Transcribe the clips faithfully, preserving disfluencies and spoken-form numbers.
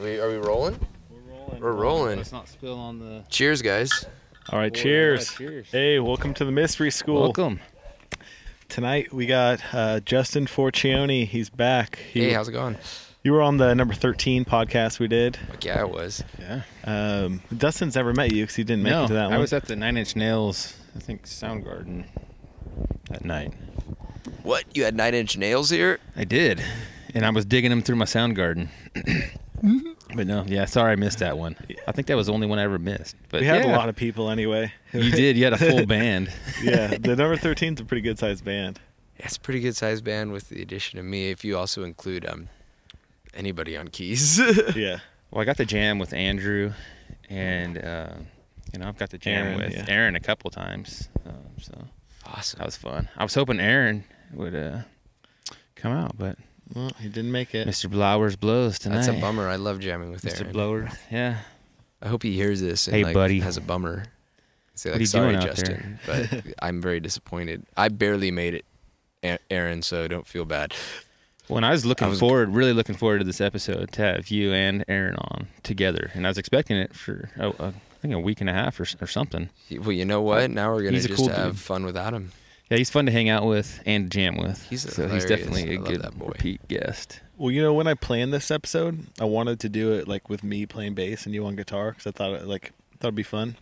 Are we, are we rolling? We're rolling. We're rolling. Let's not spill on the... Cheers, guys. All right, Boy, cheers. Yeah, cheers. Hey, welcome to the Mystery School. Welcome. Tonight we got uh, Justin Forcioni. He's back. He, hey, how's it going? You were on the number thirteen podcast we did. Like, yeah, I was. Yeah. Um, Dustin's never met you because he didn't make no, it to that I one. I was at the Nine Inch Nails, I think, Soundgarden that night. What? You had Nine Inch Nails here? I did. And I was digging them through my Soundgarden. But no, yeah, sorry I missed that one. I think that was the only one I ever missed. But we had yeah. a lot of people anyway. You did. You had a full band. Yeah, the number thirteen is a pretty good-sized band. Yeah, it's a pretty good-sized band with the addition of me, if you also include um anybody on keys. Yeah. Well, I got to jam with Andrew, and, uh, you know, I've got to jam Aaron, with yeah. Aaron a couple times. Um, so awesome. That was fun. I was hoping Aaron would uh, come out, but... Well, he didn't make it. Mister Blower's blows tonight. That's a bummer. I love jamming with Mister Aaron. Mister Blower, yeah. I hope he hears this and hey, like, buddy. has a bummer. Say, like, what are you sorry, doing Justin, out there? But I'm very disappointed. I barely made it, Aaron, so don't feel bad. When I was looking I was forward, really looking forward to this episode to have you and Aaron on together, and I was expecting it for oh, uh, I think a week and a half or, or something. Well, you know what? Now we're gonna just cool have dude. fun without him. Yeah, he's fun to hang out with and jam with. He's so hilarious. He's definitely a I good repeat guest. Well, you know, when I planned this episode, I wanted to do it like with me playing bass and you on guitar because I thought it, like thought it'd be fun.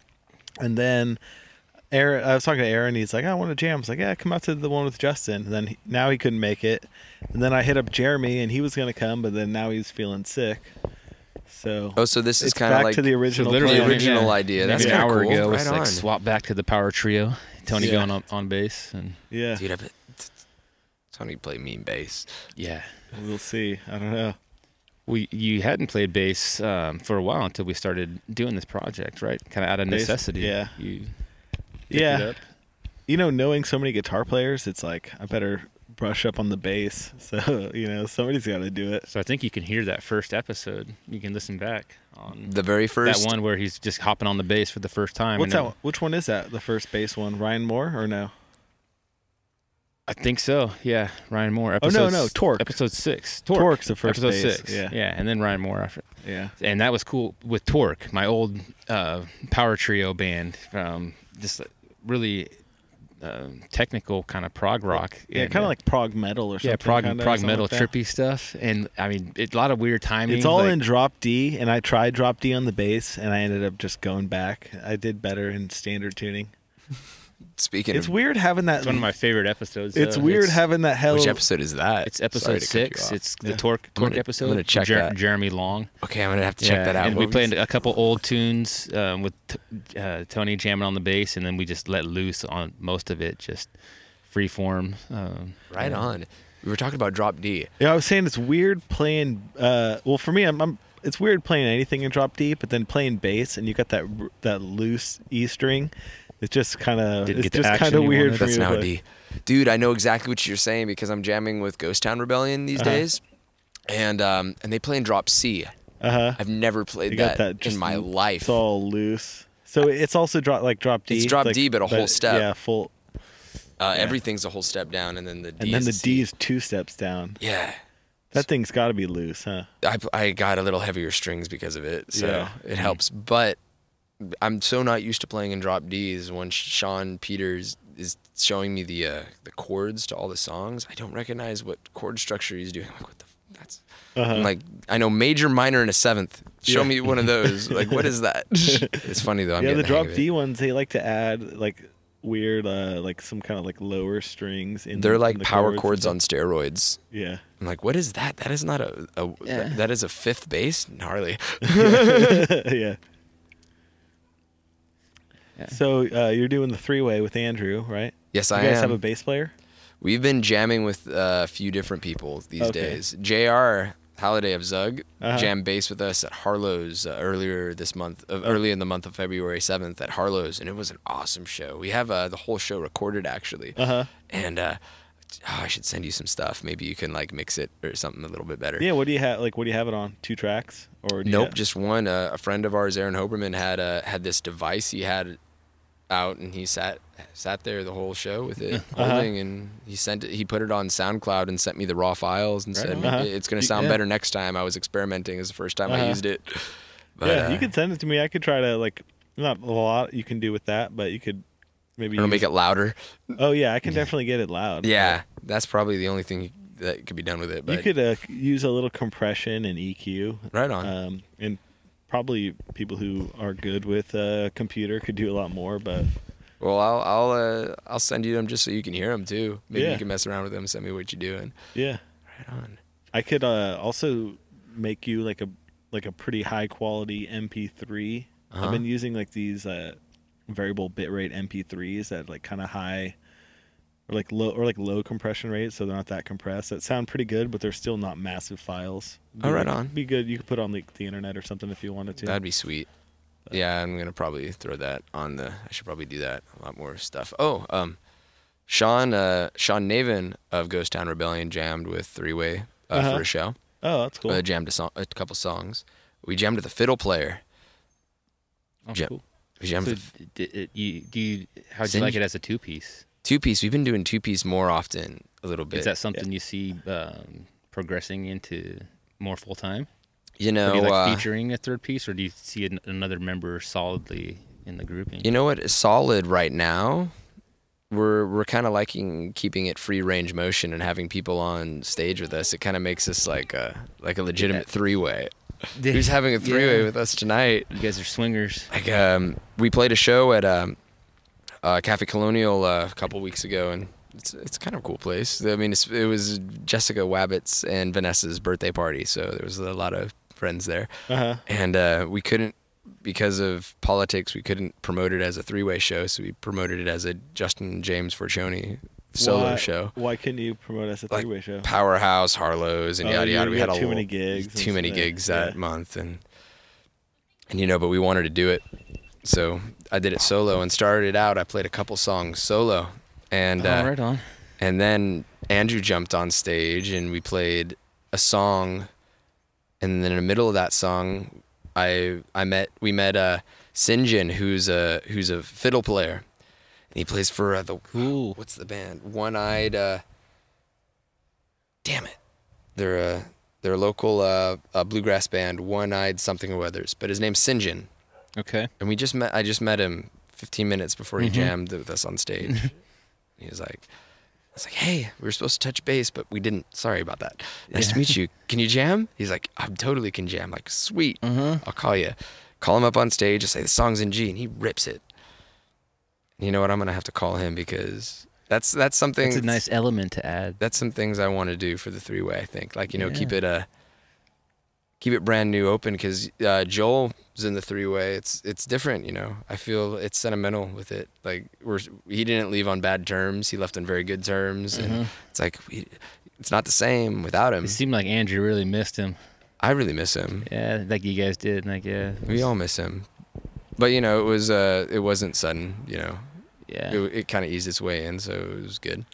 And then Aaron, I was talking to Aaron. He's like, I want to jam. I was like, yeah, come out to the one with Justin. And then he, now he couldn't make it. And then I hit up Jeremy, and he was gonna come, but then now he's feeling sick. So oh, so this is kind of like to the original, literally plan. original yeah. idea. That's yeah. an hour cool. ago. Right it's like swap back to the power trio. Tony yeah. going on, on bass and yeah, dude, I bet Tony played mean bass. Yeah, we'll see. I don't know. We you hadn't played bass um, for a while until we started doing this project, right? Kind of out of bass, necessity. Yeah, you yeah. It up. You know, knowing so many guitar players, it's like I better brush up on the bass. So you know, somebody's got to do it. So I think you can hear that first episode. You can listen back on the very first that one where he's just hopping on the bass for the first time. What's that one? Which one is that? The first bass one, Ryan Moore or no? I think so. Yeah, Ryan Moore. Episode, oh no, no, Tork. Episode six. Tork. Tork's the first episode bass. six. Yeah, yeah, and then Ryan Moore after. Yeah, and that was cool with Tork, my old uh, power trio band. Um, just really. Uh, technical kind of prog rock, yeah, kind of uh, like prog metal or something. Yeah, prog, kinda, prog something metal, like trippy stuff, and I mean, it, a lot of weird timing. It's all like, in drop D, and I tried drop D on the bass, and I ended up just going back. I did better in standard tuning. Speaking, it's of, weird having that. It's one of my favorite episodes. It's though. weird it's, having that hell. Which episode is that? It's episode six. It's the yeah. Tork Tork gonna, episode. I'm gonna check Jer that. Jeremy Long. Okay, I'm gonna have to yeah, check that out. And what we was... played a couple old tunes um, with t uh, Tony jamming on the bass, and then we just let loose on most of it, just free form. Um, right yeah. on. We were talking about drop D. Yeah, I was saying it's weird playing. Uh, well, for me, I'm. I'm it's weird playing anything in drop D, but then playing bass and you got that that loose E string. It's just kind of it's just kind of weird. That's now D. Dude, I know exactly what you're saying because I'm jamming with Ghost Town Rebellion these uh-huh. days, and um, and they play in drop C. Uh-huh. I've never played you that, that just in my life. It's all loose, so it's also drop like drop D. It's drop like, D, but a but, whole step. Yeah, full. Uh, yeah. Everything's a whole step down, and then the D and then the C. D is two steps down. Yeah. That thing's got to be loose, huh? I I got a little heavier strings because of it, so yeah. it helps, but. I'm so not used to playing in drop D's. When Sean Peters is showing me the uh, the chords to all the songs, I don't recognize what chord structure he's doing. I'm like, what the? F that's uh-huh. I'm like, I know major, minor, and a seventh. Show yeah. me one of those. Like, what is that? It's funny though. I'm yeah, the drop the D ones they like to add like weird, uh, like some kind of like lower strings. In They're the, like in the power chords, chords on steroids. Yeah. I'm like, what is that? That is not a, a yeah. that, that is a fifth bass. Gnarly. Yeah. Yeah. So uh, you're doing the three-way with Andrew, right? Yes, I am. You guys am. have a bass player? We've been jamming with uh, a few different people these okay. days. J R Halliday of Zug uh-huh. jammed bass with us at Harlow's uh, earlier this month, uh, early in the month of February seventh at Harlow's, and it was an awesome show. We have uh, the whole show recorded actually, uh-huh. and uh, oh, I should send you some stuff. Maybe you can like mix it or something a little bit better. Yeah, what do you have? Like, what do you have it on? Two tracks or do nope, you have just one? Uh, a friend of ours, Aaron Hoberman, had uh, had this device he had. out, and he sat sat there the whole show with it uh-huh. holding, and he sent it. He put it on SoundCloud and sent me the raw files and right said, uh-huh. "It's going to sound yeah. better next time." I was experimenting. It's the first time uh-huh. I used it. But, yeah, uh, you could send it to me. I could try to, like, not a lot you can do with that, but you could maybe use... make it louder. Oh yeah, I can definitely get it loud. Yeah, but... that's probably the only thing that could be done with it. But... you could uh, use a little compression and E Q. Right on. Um, and probably people who are good with a uh, computer could do a lot more, but. Well, I'll I'll uh, I'll send you them just so you can hear them too. Maybe yeah. you can mess around with them. Send me what you're doing. Yeah. Right on. I could uh, also make you like a like a pretty high quality M P three. Uh-huh. I've been using like these uh, variable bitrate M P threes that like kind of high or like low or like low compression rate, so they're not that compressed. That sound pretty good, but they're still not massive files. Be, oh, right on. Be good. You could put on like the internet or something if you wanted to. That'd be sweet. But. Yeah, I'm gonna probably throw that on the. I should probably do that. A lot more stuff. Oh, um, Sean, uh, Sean Navin of Ghost Town Rebellion jammed with Threeway uh, uh-huh. for a show. Oh, that's cool. Uh, jammed a, song, a couple songs. We jammed with the fiddle player. Oh, Jam cool. We jammed so with do you, do you, how do you like it as a two piece? Two piece. We've been doing two piece more often a little bit. Is that something yeah. you see um, progressing into more full time? You know, or do you like uh, featuring a third piece, or do you see an, another member solidly in the grouping? You know what? It's solid right now. We're we're kind of liking keeping it free range motion and having people on stage with us. It kind of makes us like a like a legitimate yeah. three way. Who's having a three way yeah. with us tonight? You guys are swingers. Like um, we played a show at um, uh, Cafe Colonial uh, a couple weeks ago, and it's it's kind of a cool place. I mean, it's, it was Jessica Wabbit's and Vanessa's birthday party, so there was a lot of friends there, uh-huh. and uh, we couldn't. Because of politics, we couldn't promote it as a three-way show, so we promoted it as a Justin James Forcioni solo why, show. Why couldn't you promote it as a three-way like show? Powerhouse, Harlow's, and oh, yada yada. We had a too little, many gigs. Too many something. gigs that yeah. month, and and you know, but we wanted to do it, so I did it solo and started out. I played a couple songs solo, and oh, uh, right on. And then Andrew jumped on stage, and we played a song, and then in the middle of that song. I I met we met uh, Sinjin, who's a who's a fiddle player, and he plays for uh, the cool. What's the band? One-Eyed. Uh, damn it, they're a they're a local uh, a bluegrass band, One-Eyed something or others. But his name's Sinjin. Okay. And we just met. I just met him fifteen minutes before he mm-hmm. jammed with us on stage. He was like, I was like, hey, we were supposed to touch base, but we didn't. Sorry about that. Nice yeah. to meet you. Can you jam? He's like, I totally can jam. Like, sweet. Uh-huh. I'll call you. Call him up on stage and say, the song's in G, and he rips it. You know what? I'm going to have to call him because that's that's something. It's a nice element to add. That's some things I want to do for the three-way, I think. Like, you know, yeah. keep it uh, keep it brand new open because uh, Joel's in the three-way. It's it's different, you know. I feel it's sentimental with it. Like we're he didn't leave on bad terms. He left on very good terms, and mm-hmm. it's like we, it's not the same without him. It seemed like Andrew really missed him. I really miss him. Yeah, like you guys did. Like yeah, was... we all miss him. But you know, it was uh, it wasn't sudden. You know, yeah, it, it kind of eased its way in, so it was good. Ooh,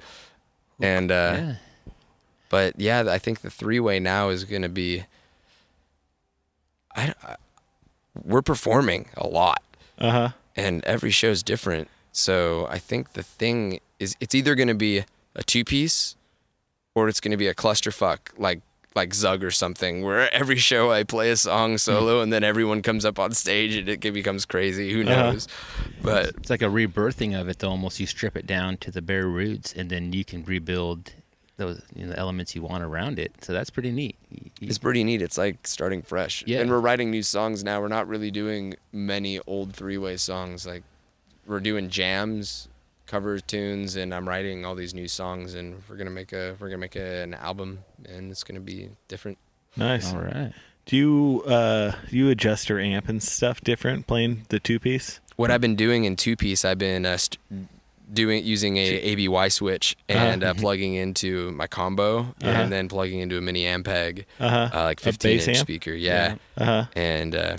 and uh, yeah. but yeah, I think the three-way now is gonna be. I, I, we're performing a lot, uh-huh. and every show's different. So I think the thing is, it's either going to be a two-piece, or it's going to be a clusterfuck, like like Zug or something, where every show I play a song solo, and then everyone comes up on stage, and it becomes crazy. Who knows? Uh-huh. But it's like a rebirthing of it. Almost you strip it down to the bare roots, and then you can rebuild. Those you know, the elements you want around it, so that's pretty neat. You, it's pretty neat. It's like starting fresh. Yeah. And we're writing new songs now. We're not really doing many old three-way songs. Like we're doing jams, cover tunes, and I'm writing all these new songs. And we're gonna make a we're gonna make a, an album, and it's gonna be different. Nice. All right. Do you uh, you adjust your amp and stuff different playing the two-piece? What I've been doing in two-piece, I've been. Uh, st doing using a A B Y switch and uh, uh, plugging into my combo uh -huh. and then plugging into a mini Ampeg uh -huh. uh, like fifteen inch amp? speaker yeah, yeah. Uh -huh. and uh,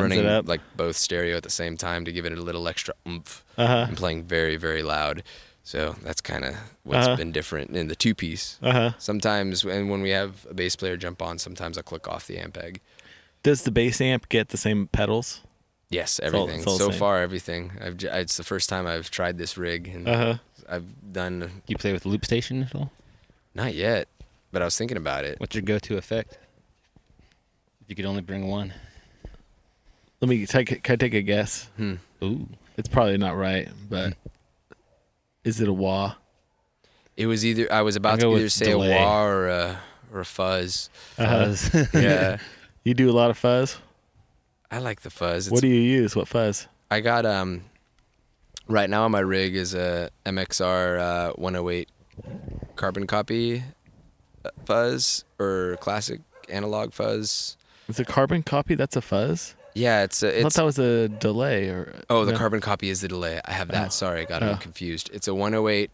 running it up. Like both stereo at the same time to give it a little extra oomph uh -huh. and playing very very loud, so that's kind of what's uh -huh. been different in the two piece uh -huh. sometimes and when we have a bass player jump on, sometimes I click off the Ampeg. Does the bass amp get the same pedals? Yes, everything. It's all, it's all so far, everything. I've j it's the first time I've tried this rig, and uh-huh. I've done. You play with Loop Station at all? Not yet, but I was thinking about it. What's your go-to effect? If you could only bring one. Let me take. Can I take a guess? Hmm. Ooh, it's probably not right, but is it a wah? It was either. I was about to either say delay. a wah or a, or a fuzz. Fuzz. Uh-huh. Yeah. You do a lot of fuzz. I like the fuzz. It's, what do you use? What fuzz? I got um. Right now, my rig is a M X R uh, one oh eight carbon copy fuzz or classic analog fuzz. It's a carbon copy. That's a fuzz. Yeah, it's. A, it's I thought that was a delay or. Oh, the no? carbon copy is the delay. I have that. Oh. Sorry, I got oh. confused. It's a one oh eight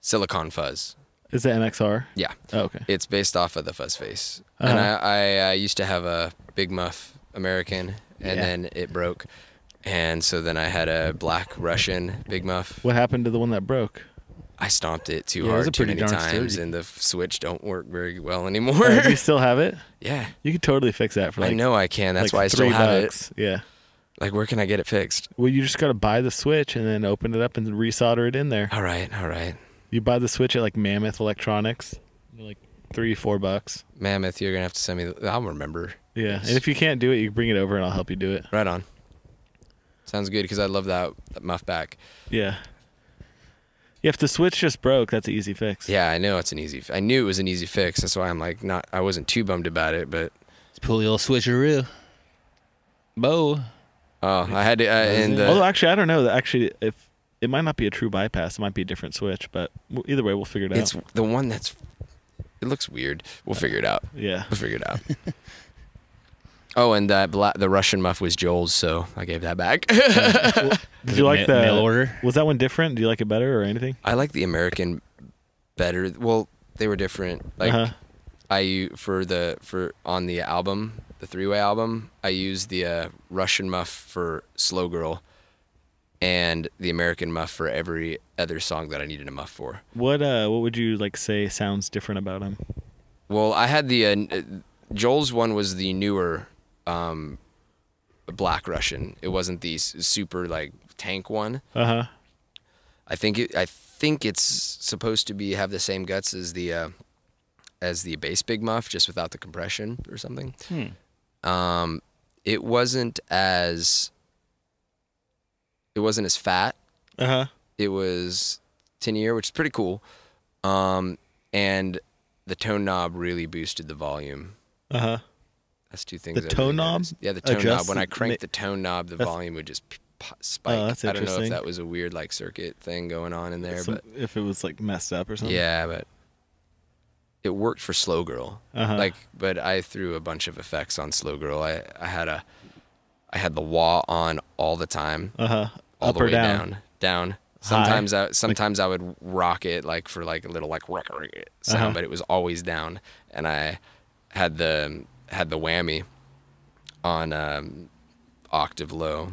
silicon fuzz. Is it M X R? Yeah. Oh, okay. It's based off of the fuzz face, uh-huh. and I, I I used to have a Big Muff American, and yeah. then it broke. And so then I had a black Russian Big Muff. What happened to the one that broke? I stomped it too yeah, hard it too many times, sturdy. and the switch don't work very well anymore. Uh, do you still have it? Yeah. You could totally fix that for like I know I can. That's like why I still have bucks. it. Yeah. Like, where can I get it fixed? Well, you just got to buy the switch and then open it up and resolder it in there. All right. All right. You buy the switch at like Mammoth Electronics. Like three, four bucks. Mammoth, you're going to have to send me. The, I'll remember. Yeah. And if you can't do it, you bring it over and I'll help you do it. Right on. Sounds good, because I love that, that muff back. Yeah. Yeah, if the switch just broke, that's an easy fix. Yeah, I know it's an easy. I knew it was an easy fix. That's why I'm like not. I wasn't too bummed about it, but. Let's pull the old switcheroo. Bo. Oh, I had to. Uh, and the, Although actually, I don't know. Actually, if it might not be a true bypass, it might be a different switch. But either way, we'll figure it out. It's the one that's. It looks weird. We'll figure it out. Yeah. We'll figure it out. Oh, and that black, the Russian muff was Joel's, so I gave that back. Well, did you like the mail order? Was that one different? Do you like it better or anything? I like the American better. Well, they were different. Like uh-huh. I for the for on the album, the Three-Way album, I used the uh, Russian muff for Slow Girl, and the American muff for every other song that I needed a muff for. What uh, what would you like say sounds different about him? Well, I had the uh, Joel's one was the newer. Um, black Russian. It wasn't the super like tank one. Uh huh. I think it. I think it's supposed to be have the same guts as the uh, as the bass Big Muff, just without the compression or something. Hmm. Um, it wasn't as. It wasn't as fat. Uh huh. It was tinier, which is pretty cool. Um, and the tone knob really boosted the volume. Uh huh. That's two things. The tone knob? Yeah, the tone knob. When I cranked the tone knob, the volume would just spike. Oh, that's interesting. I don't know if that was a weird like circuit thing going on in there, but if it was like messed up or something. Yeah, but it worked for Slow Girl. Uh-huh. Like, but I threw a bunch of effects on Slow Girl. I I had a I had the wah on all the time. Uh-huh. All the way down. Down. Sometimes I sometimes I would rock it like for like a little like sound, but it was always down, and I had the had the whammy on um, octave low.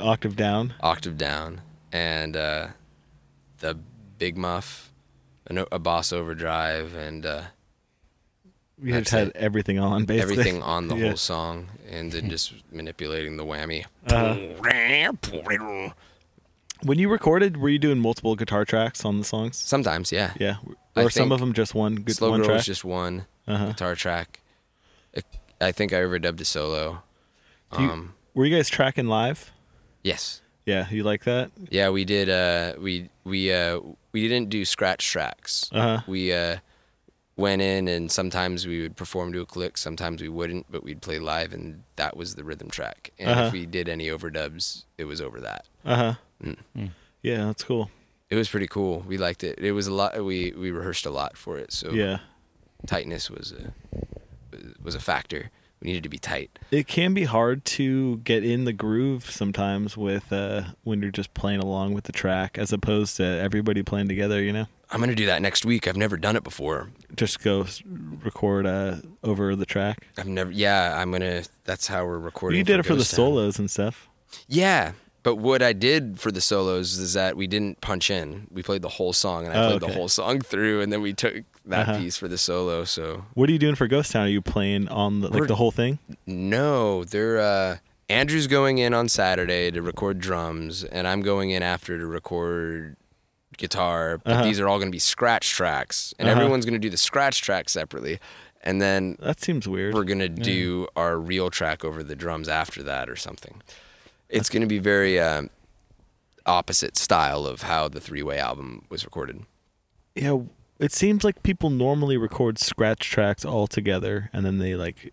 Octave down? Octave down. And uh, the Big Muff, a, a Boss Overdrive, and... Uh, we just had it. everything on, basically. Everything on the yeah. whole song, and then just manipulating the whammy. Uh, when you recorded, were you doing multiple guitar tracks on the songs? Sometimes, yeah. Yeah. Or I some of them just one good Slow one Girl track? was just one uh-huh. guitar track. I think I overdubbed a solo. Um, you, were you guys tracking live? Yes. Yeah, you like that? Yeah, we did. Uh, we we uh, we didn't do scratch tracks. Uh-huh. We uh, went in, and sometimes we would perform to a click, sometimes we wouldn't, but we'd play live, and that was the rhythm track. And uh-huh. if we did any overdubs, it was over that. Uh huh. Mm. Mm. Yeah, that's cool. It was pretty cool. We liked it. It was a lot. We we rehearsed a lot for it, so yeah, tightness was. Uh, was a factor. We needed to be tight. It can be hard to get in the groove sometimes with uh when you're just playing along with the track as opposed to everybody playing together, you know. I'm gonna do that next week. I've never done it before. Just go record uh over the track. I've never yeah I'm gonna that's how we're recording. You did it for the solos and stuff. Yeah, but what I did for the solos is that we didn't punch in. We played the whole song, and I played the whole song through, and then we took that uh-huh. piece for the solo. So what are you doing for Ghost Town? Are you playing on the, like the whole thing? No, they're uh, Andrew's going in on Saturday to record drums, and I'm going in after to record guitar. But uh-huh. these are all going to be scratch tracks, and uh-huh. everyone's going to do the scratch track separately. And then that seems weird. We're going to yeah. do our real track over the drums after that or something. It's going to be very um, opposite style of how the Threeway album was recorded. Yeah, it seems like people normally record scratch tracks all together, and then they like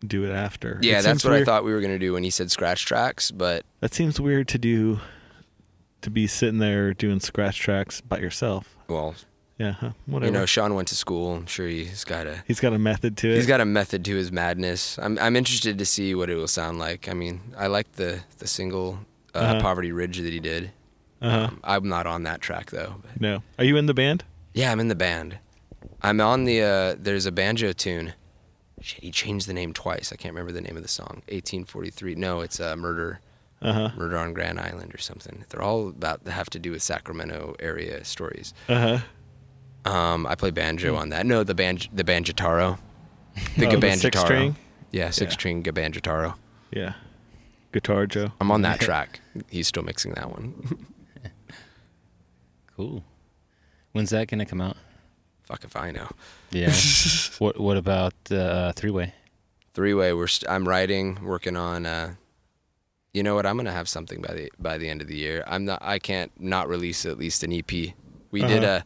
do it after. Yeah, it that's what weird. I thought we were going to do when he said scratch tracks, but... That seems weird to do, to be sitting there doing scratch tracks by yourself. Well... Yeah, huh? Whatever. You know, Sean went to school. I'm sure he's got a... He's got a method to it. He's got a method to his madness. I'm I'm interested to see what it will sound like. I mean, I like the, the single uh, uh-huh. Poverty Ridge that he did. Uh-huh. Um, I'm not on that track, though. But... No. Are you in the band? Yeah, I'm in the band. I'm on the... Uh, there's a banjo tune. Shit, he changed the name twice. I can't remember the name of the song. eighteen forty-three. No, it's uh, Murder... Uh-huh. Murder on Grand Island or something. They're all about to have to do with Sacramento area stories. Uh-huh. Um, I play banjo on that. No, the banj the banjotaro, the oh, gabanjotaro. The six string? Yeah, six yeah. string gabanjotaro. Yeah, guitar Joe. I'm on that track. He's still mixing that one. Cool. When's that gonna come out? Fuck if I know. Yeah. what What about uh, Threeway? Threeway. We're st I'm writing, working on. Uh, you know what? I'm gonna have something by the by the end of the year. I'm not. I can't not release at least an E P. We uh-huh. did a.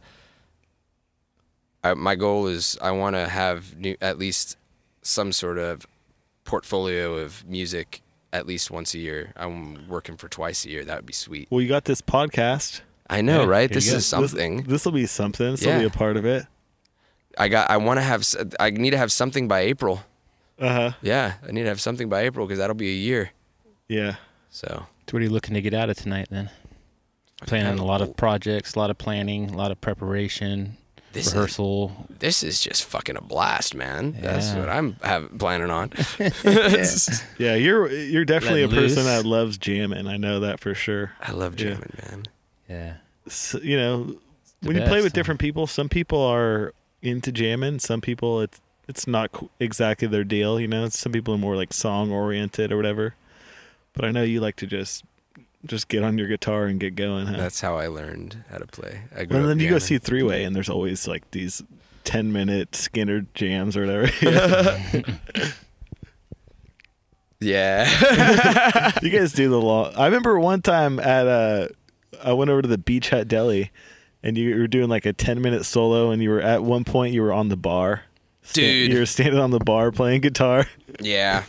I, my goal is I want to have new, at least some sort of portfolio of music at least once a year. I'm working for twice a year. That would be sweet. Well, you got this podcast. I know, yeah, right? This is something. This will be something. This will yeah. be a part of it. I got. I want to have. I need to have something by April. Uh huh. Yeah, I need to have something by April because that'll be a year. Yeah. So. What are you looking to get out of tonight then? Planning on a lot of projects, a lot of planning, a lot of preparation. This rehearsal. Is, this is just fucking a blast, man. Yeah. That's what I'm have, planning on. yeah. yeah, you're you're definitely Let a person loose. that loves jamming. I know that for sure. I love jamming, yeah. man. Yeah. So, you know, it's when you best, play with huh? different people, some people are into jamming. Some people, it's it's not exactly their deal. You know, some people are more like song oriented or whatever. But I know you like to just. Just get on your guitar and get going. Huh? That's how I learned how to play. I grew well, then you go see Threeway, and there's always like these ten minute Skinner jams or whatever. Yeah. yeah. You guys do the long. I remember one time at uh, I went over to the Beach Hut Deli, and you were doing like a ten minute solo, and you were at one point you were on the bar. Dude, you were standing on the bar playing guitar. Yeah.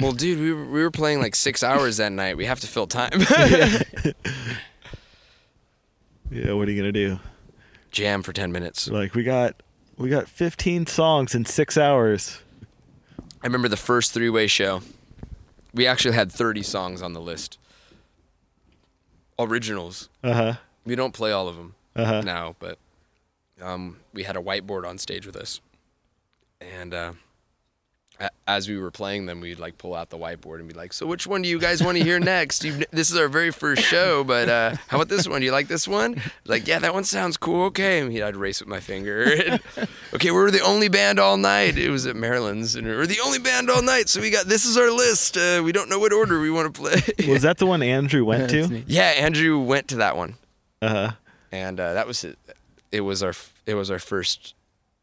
Well, dude, we were, we were playing like six hours that night. We have to fill time. yeah. yeah. What are you gonna do? Jam for ten minutes. Like we got, we got fifteen songs in six hours. I remember the first Threeway show. We actually had thirty songs on the list. Originals. Uh huh. We don't play all of them uh-huh. now, but um, we had a whiteboard on stage with us. And uh, as we were playing them, we'd like pull out the whiteboard and be like, "So which one do you guys want to hear next? You've, this is our very first show, but uh, how about this one? Do you like this one?" Like, "Yeah, that one sounds cool. Okay." And I'd race with my finger. Okay, we were the only band all night. It was at Maryland's, and we were the only band all night. So we got this is our list. Uh, we don't know what order we want to play. Was that the one Andrew went to? Yeah, Andrew went to that one. Uh huh. And uh, that was it. It was our it was our first.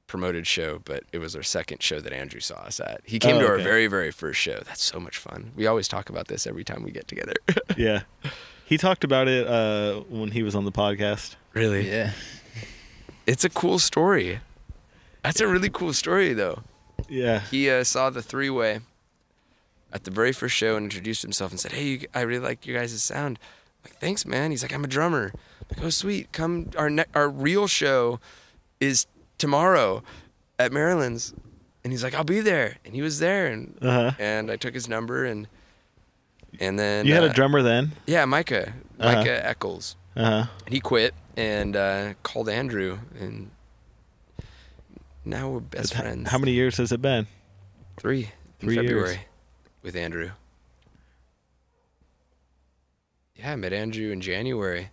promoted show, but it was our second show that Andrew saw us at. He came oh, to okay. our very, very first show. That's so much fun. We always talk about this every time we get together. yeah. He talked about it uh, when he was on the podcast. Really? Yeah. It's a cool story. That's a really cool story, though. Yeah. He uh, saw the Threeway at the very first show and introduced himself and said, "Hey, you, I really like your guys' sound." I'm like, "Thanks, man." He's like, "I'm a drummer." I'm like, "Oh, sweet. Come, our, ne our real show is tomorrow at Maryland's," and he's like, "I'll be there," and he was there, and uh-huh. and I took his number, and and then you had uh, a drummer then, yeah, Micah, uh-huh. Micah Eccles, uh-huh. and he quit and uh, called Andrew, and now we're best friends. How many years has it been? Three, three in February years. With Andrew. Yeah, I met Andrew in January,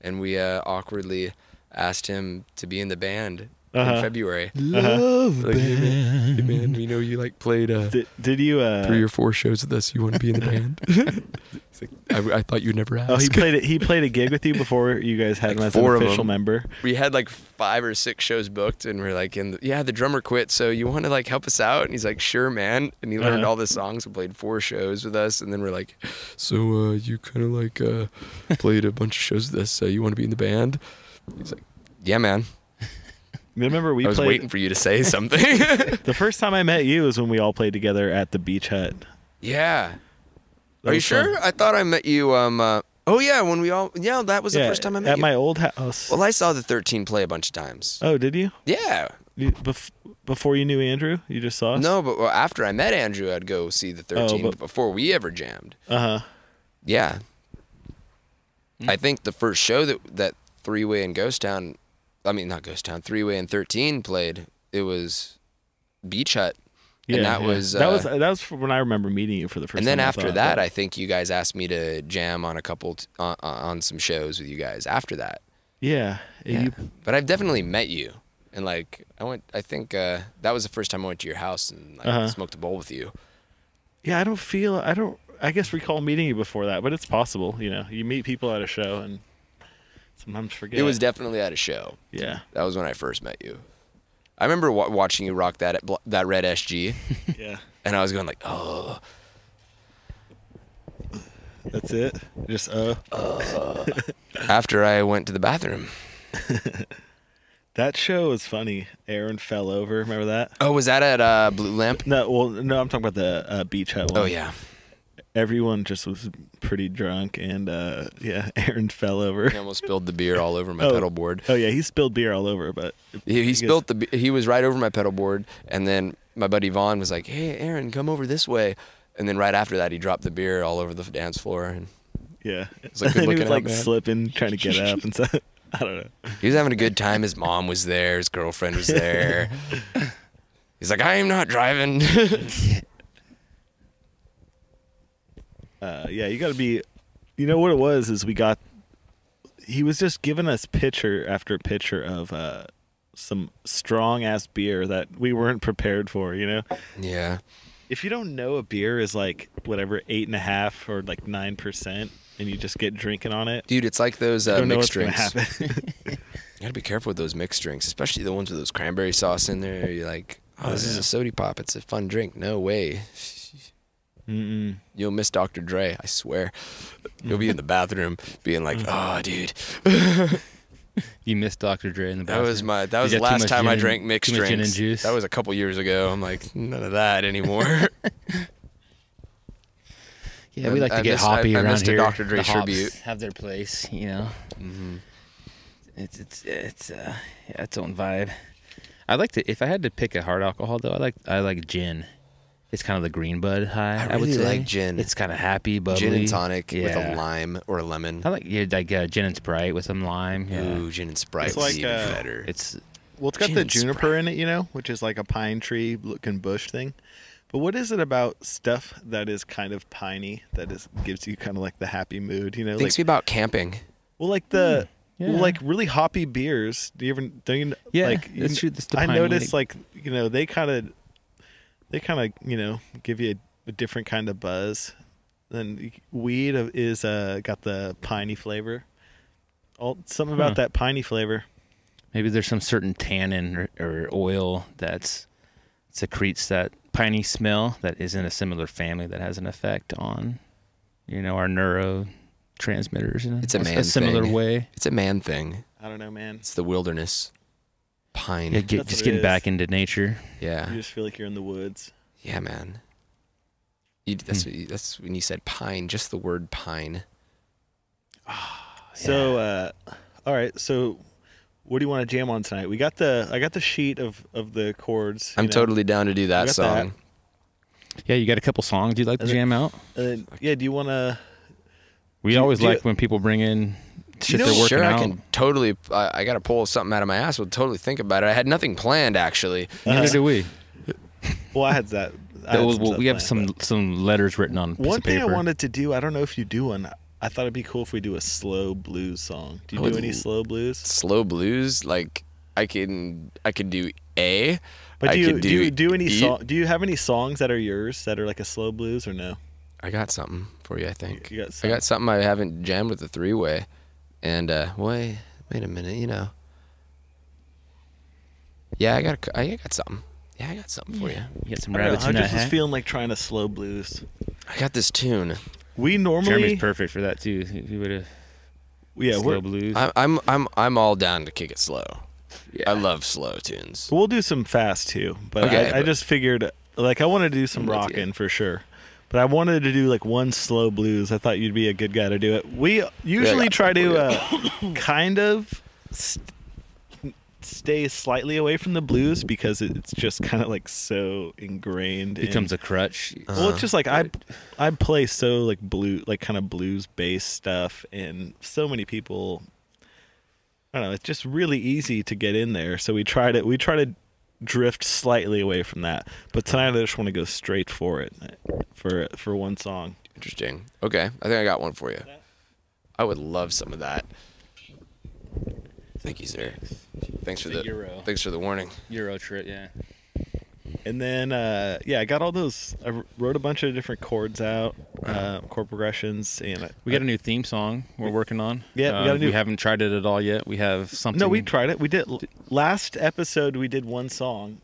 and we uh, awkwardly asked him to be in the band. uh-huh. in February. Love like, hey, man, hey, man, we know you like played uh, did, did you, uh, three or four shows with us. You want to be in the band? It's like, I, I thought you'd never ask. Oh, he played, a, he played a gig with you before you guys had like him as an official member? We had like five or six shows booked, and we're like, in the, yeah, the drummer quit, so you want to like help us out? And he's like, sure, man. And he learned uh-huh. all the songs and played four shows with us, and then we're like, so uh, you kind of like uh, played a bunch of shows with us, so you want to be in the band? He's like, yeah, man. Remember we I was played... waiting for you to say something. The first time I met you was when we all played together at the Beach Hut. Yeah. That Are you sure? Fun. I thought I met you. Um. Uh, oh, yeah, when we all... Yeah, that was yeah, the first time I met at you. At my old house. Well, I saw the thirteen play a bunch of times. Oh, did you? Yeah. You, bef before you knew Andrew? You just saw us? No, but well, after I met Andrew, I'd go see the thirteen, oh, but... but before we ever jammed. Uh-huh. Yeah. Mm. I think the first show that, that Threeway and Ghost Town... I mean, not Ghost Town, Threeway and thirteen played. It was Beach Hut. Yeah, and that yeah. was... Uh, that was that was when I remember meeting you for the first time. And then time after I that, I think you guys asked me to jam on a couple, t on, on some shows with you guys after that. Yeah. yeah. You... But I've definitely met you. And like, I went, I think uh, that was the first time I went to your house and like, uh-huh. smoked a bowl with you. Yeah, I don't feel, I don't, I guess recall meeting you before that, but it's possible, you know. You meet people at a show and... Sometimes forget. It was definitely at a show. Yeah, that was when I first met you. I remember wa watching you rock that that red S G. Yeah, and I was going like, oh, that's it. Just uh. uh. After I went to the bathroom. That show was funny. Aaron fell over. Remember that? Oh, was that at uh, Blue Lamp? No, well, no, I'm talking about the uh, Beach Hut one. Oh yeah. Everyone just was pretty drunk, and uh, yeah, Aaron fell over. He almost spilled the beer all over my oh, pedal board. Oh yeah, he spilled beer all over, but he, he spilled the. He was right over my pedal board, and then my buddy Vaughn was like, "Hey, Aaron, come over this way," and then right after that, he dropped the beer all over the dance floor, and yeah, was like, and he was like up, slipping, trying to get up, and so I don't know. He was having a good time. His mom was there. His girlfriend was there. He's like, "I am not driving." Uh, yeah, you gotta be, you know what it was is we got, he was just giving us picture after picture of uh, some strong ass beer that we weren't prepared for, you know? Yeah. If you don't know a beer is like whatever, eight and a half or like nine percent and you just get drinking on it. Dude, it's like those uh, mixed drinks. You gotta be careful with those mixed drinks, especially the ones with those cranberry sauce in there. You're like, oh, this oh, yeah. is a soda pop. It's a fun drink. No way. Mm-mm. You'll miss Doctor Dre, I swear. You'll be in the bathroom being like, oh, dude. You missed Doctor Dre in the bathroom. That was my. That was the last time I drank mixed drinks. That was a couple years ago. I'm like, none of that anymore. Yeah, we like to get hoppy around here. Doctor Dre tribute have their place, you know. Mm-hmm. It's it's it's uh, yeah, its own vibe. I like to. If I had to pick a hard alcohol though, I like I like gin. It's kind of the green bud high. I, really I would say. like gin. It's kind of happy, bubbly. Gin and tonic yeah. with a lime or a lemon. I like yeah, like uh, gin and Sprite with some lime. Yeah. Ooh, gin and Sprite it's like, even uh, better. It's well, it's got the juniper Sprite. in it, you know, which is like a pine tree looking bush thing. But what is it about stuff that is kind of piney that is gives you kind of like the happy mood? You know, it thinks like, me about camping. Well, like the mm, yeah. well, like really hoppy beers. Do you ever? Don't you? Yeah, like, that's true. That's the I noticed like you know they kind of. They kind of, you know, give you a, a different kind of buzz. Then weed is uh, got the piney flavor. All something about huh. that piney flavor. Maybe there's some certain tannin or, or oil that secretes that piney smell that is in a similar family that has an effect on, you know, our neurotransmitters. You know? It's a man. A similar thing. way. It's a man thing. I don't know, man. It's the wilderness. Pine. Yeah, get, just getting is. back into nature. Yeah. You just feel like you're in the woods. Yeah, man. You, that's, mm. what you, that's when you said pine, just the word pine. Oh, yeah. So, uh, all right. So, what do you want to jam on tonight? We got the I got the sheet of of the chords. I'm know? totally down to do that song. That. Yeah, you got a couple songs. Do you like to jam out? Uh, yeah. Do you want to? We always like you, when people bring in. Shit you know, they're sure, out. I can totally. Uh, I got to pull something out of my ass. We'll totally think about it. I had nothing planned actually. Uh, Neither do we. Well, I had that. I had well, well, we have planned, some but... some letters written on. A piece one of thing paper. I wanted to do. I don't know if you do one. I thought it'd be cool if we do a slow blues song. Do you oh, do any slow blues? Slow blues, like I can I can do A. But do you, I can do, do you do any e. so, do you have any songs that are yours that are like a slow blues or no? I got something for you, I think. You got I got something I haven't jammed with the Three-Way. And uh, wait, wait a minute, you know. Yeah, I got a, I got something. Yeah, I got something for you. You got some rabbits in that hat? I just was feeling like trying to slow blues. I got this tune. We normally Jeremy's perfect for that too. He would have. Yeah, slow blues. I'm I'm I'm I'm all down to kick it slow. Yeah. I love slow tunes. We'll do some fast too, but okay, I, but I just figured like I wanted to do some rockin' for sure. But I wanted to do like one slow blues. I thought you'd be a good guy to do it. We usually yeah, try to uh, kind of st stay slightly away from the blues because it's just kind of like so ingrained. It becomes in, a crutch. Uh-huh. Well, it's just like I I play so like blue like kind of blues based stuff, and so many people. I don't know. It's just really easy to get in there. So we try to we try to. drift slightly away from that, but tonight I just want to go straight for it for for one song. Interesting. Okay, I think I got one for you. I would love some of that. Thank you, sir. Thanks for the, the Euro. Thanks for the warning. Euro trip, yeah. And then uh, yeah, I got all those. I wrote a bunch of different chords out, uh, chord progressions, and I, we got a new theme song we're working on. Yeah, we, got a new... uh, we haven't tried it at all yet. We have something. No, we tried it. We did last episode. We did one song,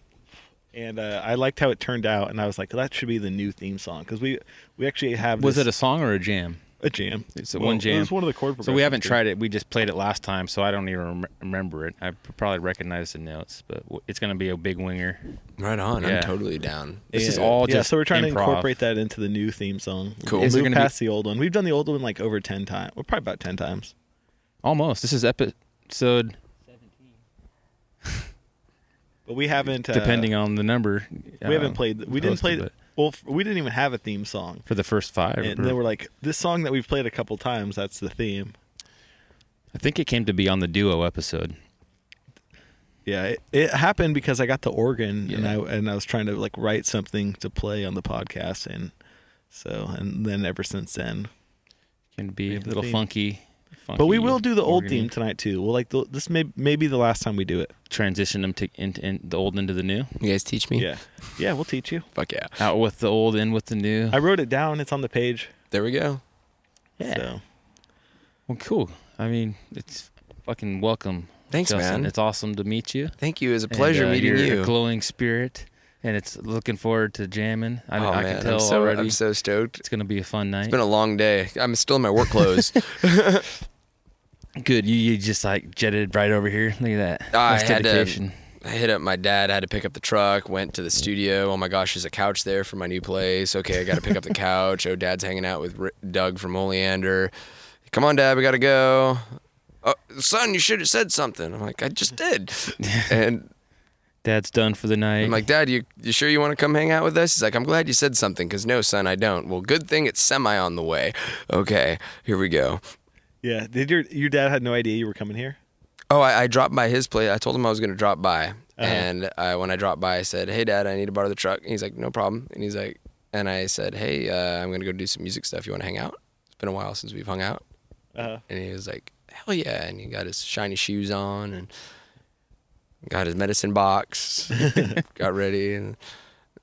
and uh, I liked how it turned out. And I was like, that should be the new theme song because we we actually have. This... Was it a song or a jam? A jam. It's a well, one jam. It was one of the chord progressions. So we haven't tried it. We just played it last time, so I don't even rem remember it. I probably recognize the notes, but it's going to be a big winger. Right on. Yeah. I'm totally down. This yeah. is all just Yeah, so we're trying improv. to incorporate that into the new theme song. Cool. We'll move past be... the old one. We've done the old one like over ten times. Well, probably about ten times. Almost. This is episode... seventeen. But we haven't... Uh, Depending on the number. We haven't played... We didn't play... It. Well, we didn't even have a theme song. For the first five. And they were like, this song that we've played a couple times, that's the theme. I think it came to be on the duo episode. Yeah, it, it happened because I got the organ, yeah. and I and I was trying to like write something to play on the podcast, and so and then ever since then. It can be a little funky, funky. But we will do the organ. old theme tonight too. Well, like the, this may, may be the last time we do it. Transition them to in, in, the old into the new. You guys teach me? Yeah, yeah, we'll teach you. Fuck yeah! Out with the old, in with the new. I wrote it down. It's on the page. There we go. Yeah. So. Well, cool. I mean, it's fucking welcome. Thanks, Justin. man. It's awesome to meet you. Thank you. It's a pleasure and, uh, meeting you're you. You're a glowing spirit, and it's looking forward to jamming. I, oh, I man. can tell I'm so, already. I'm so stoked. It's gonna be a fun night. It's been a long day. I'm still in my work clothes. Good, you, you just like jetted right over here. Look at that. I That's had dedication. To I hit up my dad. I had to pick up the truck. Went to the studio. Oh my gosh, there's a couch there for my new place. Okay, I got to pick up the couch. Oh, Dad's hanging out with R Doug from Oleander. Come on, Dad, we got to go. Oh, son, you should have said something. I'm like, I just did. And Dad's done for the night. I'm like, Dad, you you sure you want to come hang out with us? He's like, I'm glad you said something because no, son, I don't. Well, good thing it's semi on the way. Okay, here we go. Yeah, did your your dad had no idea you were coming here? Oh, I, I dropped by his place. I told him I was going to drop by, uh -huh. and I, when I dropped by, I said, "Hey, Dad, I need to borrow the truck." And he's like, "No problem." And he's like, and I said, "Hey, uh, I'm going to go do some music stuff. You want to hang out? It's been a while since we've hung out." Uh -huh. And he was like, "Hell yeah!" And he got his shiny shoes on and got his medicine box, got ready, and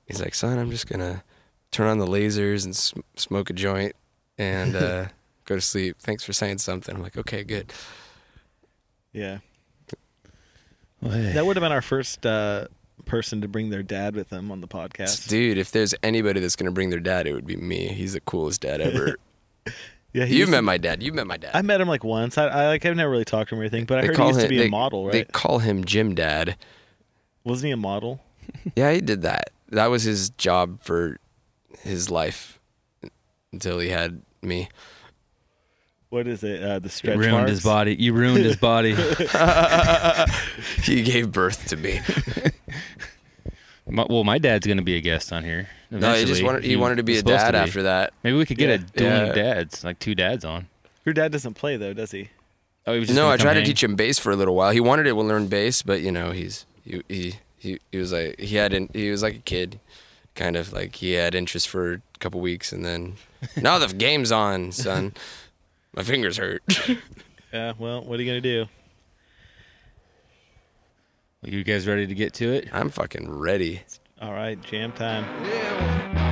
he's like, "Son, I'm just gonna turn on the lasers and sm smoke a joint and." Uh, Go to sleep. Thanks for saying something. I'm like, okay, good. Yeah. Well, hey. That would have been our first uh, person to bring their dad with them on the podcast. Dude, if there's anybody that's going to bring their dad, it would be me. He's the coolest dad ever. Yeah, You've met my dad. You've met my dad. I met him like once. I, I, like, I've never really talked to him or anything, but I they heard he used him, to be they, a model, right? They call him Gym Dad. Wasn't he a model? Yeah, he did that. That was his job for his life until he had me. What is it? Uh, the stretch marks? You ruined his body. You ruined his body. He gave birth to me. my, well, my dad's going to be a guest on here. Eventually. No, he just wanted, he, he wanted to be a dad be. after that. Maybe we could get yeah. a dueling yeah. dads, like two dads on. Your dad doesn't play, though, does he? Oh, he was just no, I tried hang. to teach him bass for a little while. He wanted to learn bass, but, you know, he's he he, he, he was like he had an, he was like a kid. Kind of like he had interest for a couple weeks, and then, now the game's on, son. My fingers hurt. Yeah, well, what are you going to do? Are you guys ready to get to it? I'm fucking ready. All right, jam time. Yeah.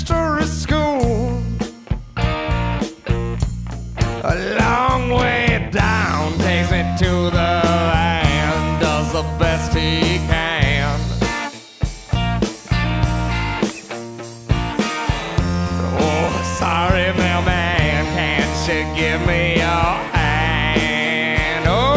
Mystery School, a long way down, takes me to the land, does the best he can. Oh, sorry, mailman, can't you give me your hand? Oh.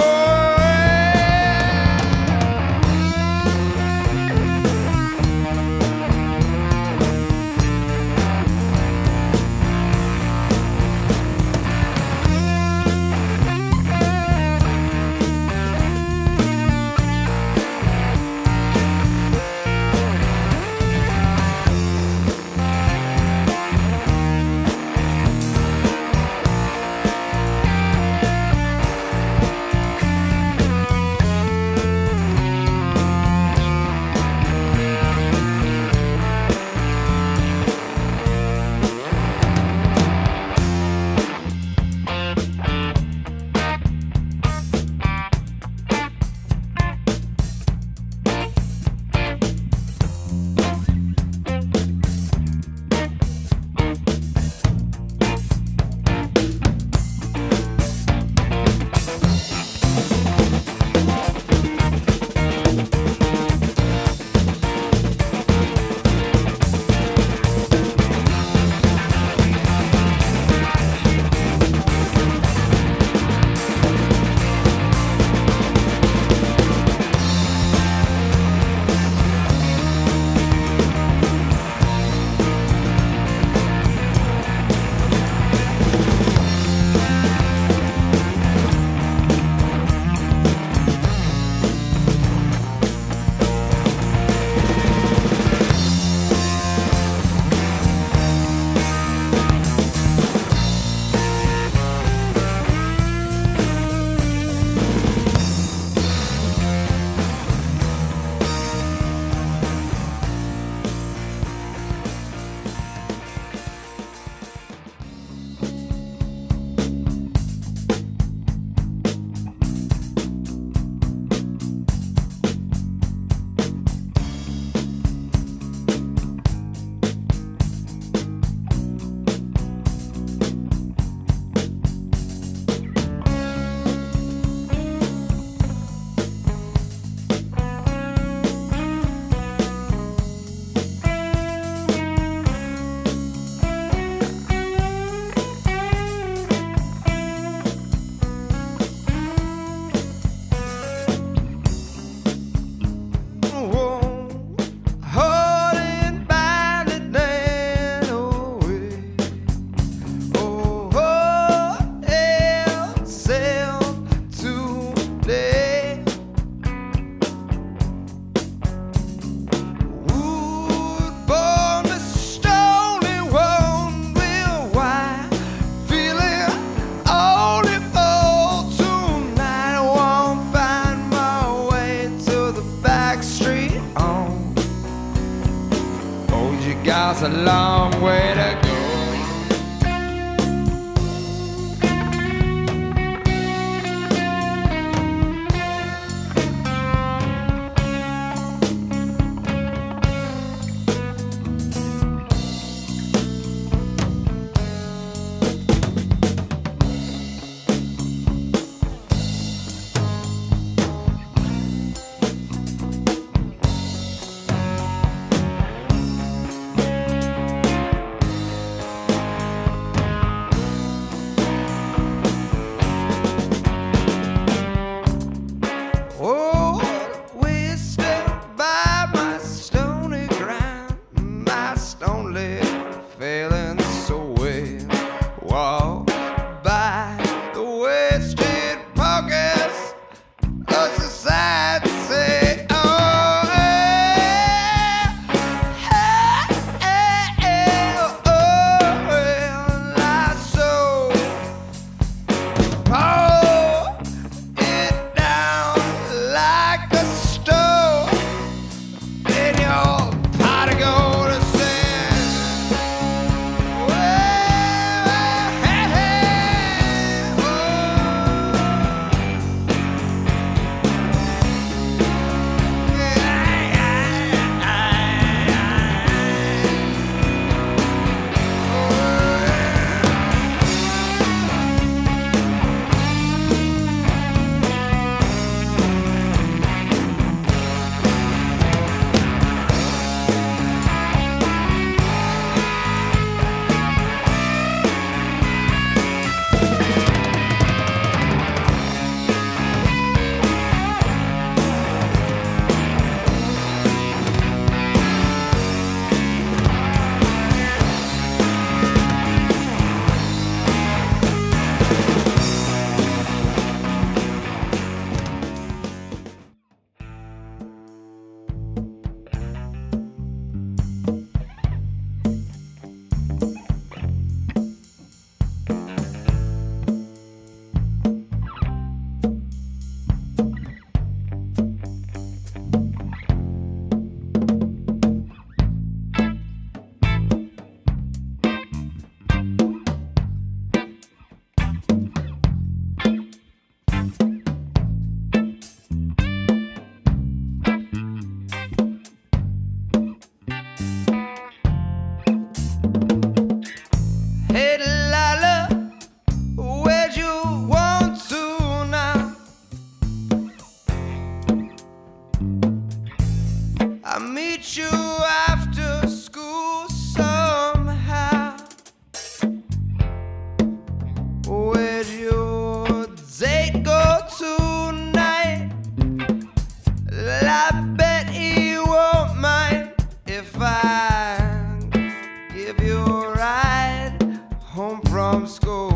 give you a ride home from school.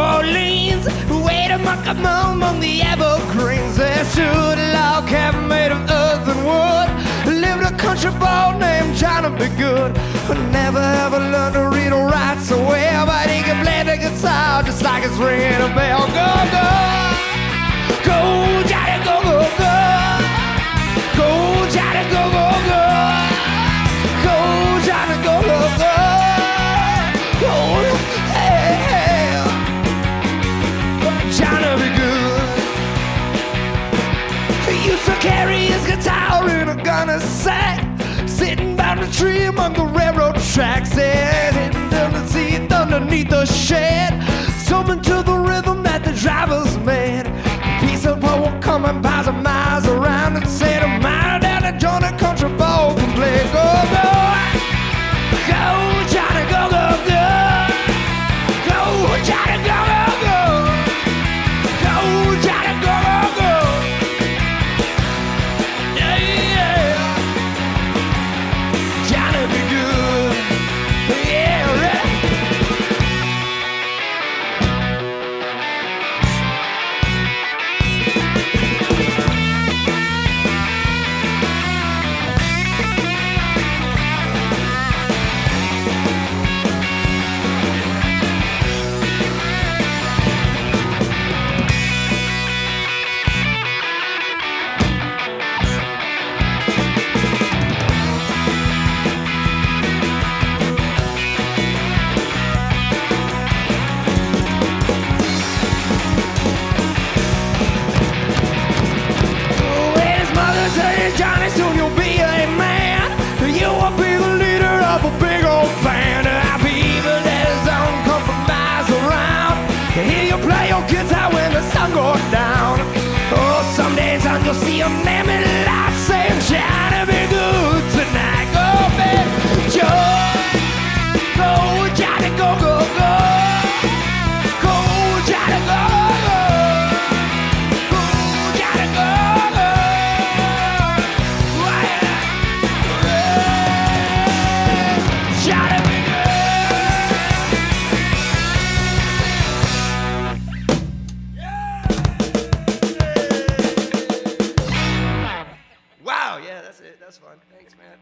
Orleans, wait a monk among the evergreens. They shoot a log cabin made of earth and wood. Lived a country boy named John to be good, but never ever learned to read or write so well. But he can play the guitar just like it's ringing a bell. Go, go, go, Johnny, go, go, go, go, Johnny, go, go, go, go, Johnny, go, go, go, go, hey, hey, Johnny be good. He used to carry his guitar in a gunner sack, sitting by the tree among the railroad tracks, and hidden down the sea underneath the shed, something to the rhythm that the driver's made. A piece of poem coming by the miles around and said, a mile down the Johnny country ball can play. Go, go, go, Johnny, go, go, go, go, Johnny, go, go, go, go, Johnny, go, go, go, yeah, yeah, Johnny be good, yeah, yeah. Johnny, soon you'll be a man. You will be the leader of a big old band. I'll be evil that his own compromise around. Hear you play your guitar when the sun goes down. Oh, someday, son, you'll see a man in life saying, Johnny, be good tonight. Go, baby, Joe. Go, Johnny, go, go, go. Go, Johnny, go, go. Go, Johnny, go, go. That's fun. Thanks, man.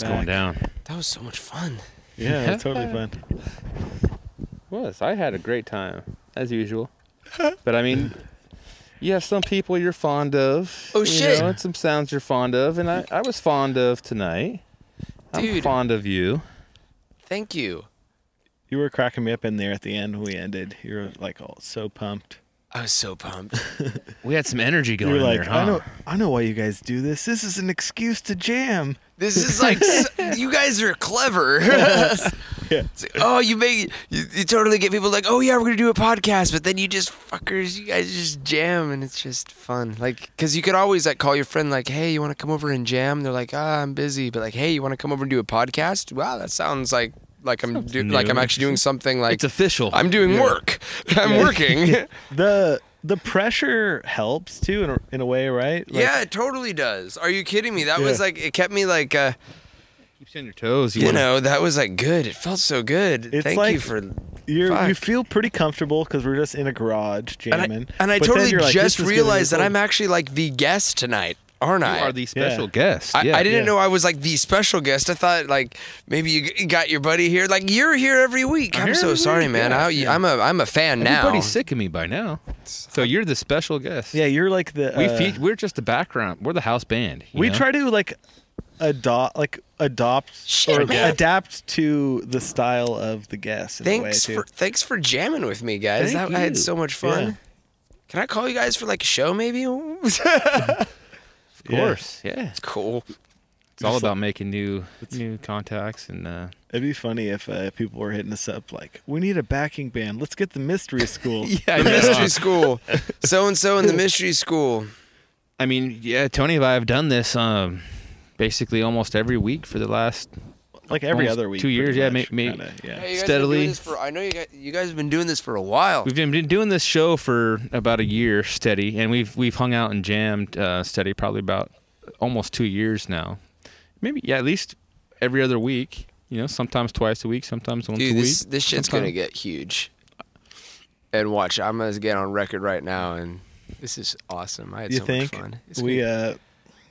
It's going down. That was so much fun. Yeah, it was totally fun. It was. I had a great time, as usual. But I mean, you have some people you're fond of. Oh, you shit. Know, and some sounds you're fond of, and I, I was fond of tonight. Dude. I'm fond of you. Thank you. You were cracking me up in there at the end when we ended. You were like all so pumped. I was so pumped. We had some energy going on. You were like, there, huh? I know, I know why you guys do this. This is an excuse to jam. This is like, you guys are clever. Yeah. Like, oh, you make you, you totally get people like, oh yeah, we're gonna do a podcast, but then you just fuckers, you guys just jam, and it's just fun. Like, because you could always like call your friend like, hey, you want to come over and jam? And they're like, ah, oh, I'm busy, but like, hey, you want to come over and do a podcast? Wow, that sounds like like I'm do, like I'm actually doing something like it's official. I'm doing yeah. work. I'm yeah. working. the The pressure helps too, in a, in a way, right? Like, yeah, it totally does. Are you kidding me? That yeah. was like it kept me like. Uh, Keeps you on your toes. You, you know, that was like good. It felt so good. It's Thank like you for. You're, you feel pretty comfortable because we're just in a garage jamming. And I, and I totally like, just realized that I'm actually like the guest tonight, aren't you I? You are the special yeah. guest. Yeah. I, I didn't yeah. know I was like the special guest. I thought like maybe you got your buddy here. Like you're here every week. I'm, I'm so sorry, week. man. Yeah. I, yeah. I'm a I'm a fan Everybody's now. Everybody's sick of me by now. So you're the special guest. Yeah, you're like the. Uh, we feed, we're just the background. We're the house band. We know? try to like. Adopt, like adopt Shit, or man. adapt to the style of the guest. In thanks a way, too. for thanks for jamming with me, guys. That, I had so much fun. Yeah. Can I call you guys for like a show, maybe? Of course, yeah. yeah. It's cool. It's, it's all about like, making new new contacts and. Uh, It'd be funny if uh, people were hitting us up like, we need a backing band. Let's get the Mystery School. yeah, the Mystery School. So and so in the Mystery School. I mean, yeah, Tony and I have done this. Um, Basically, almost every week for the last like every other week, two years, yeah, maybe may, yeah. hey, steadily. For, I know you guys, you guys have been doing this for a while. We've been doing this show for about a year steady, and we've we've hung out and jammed uh, steady probably about almost two years now. Maybe yeah, at least every other week. You know, sometimes twice a week, sometimes once Dude, a this, week. This shit's sometime. gonna get huge. And watch, I'm gonna get on record right now, and this is awesome. I had you so think much fun. It's we uh.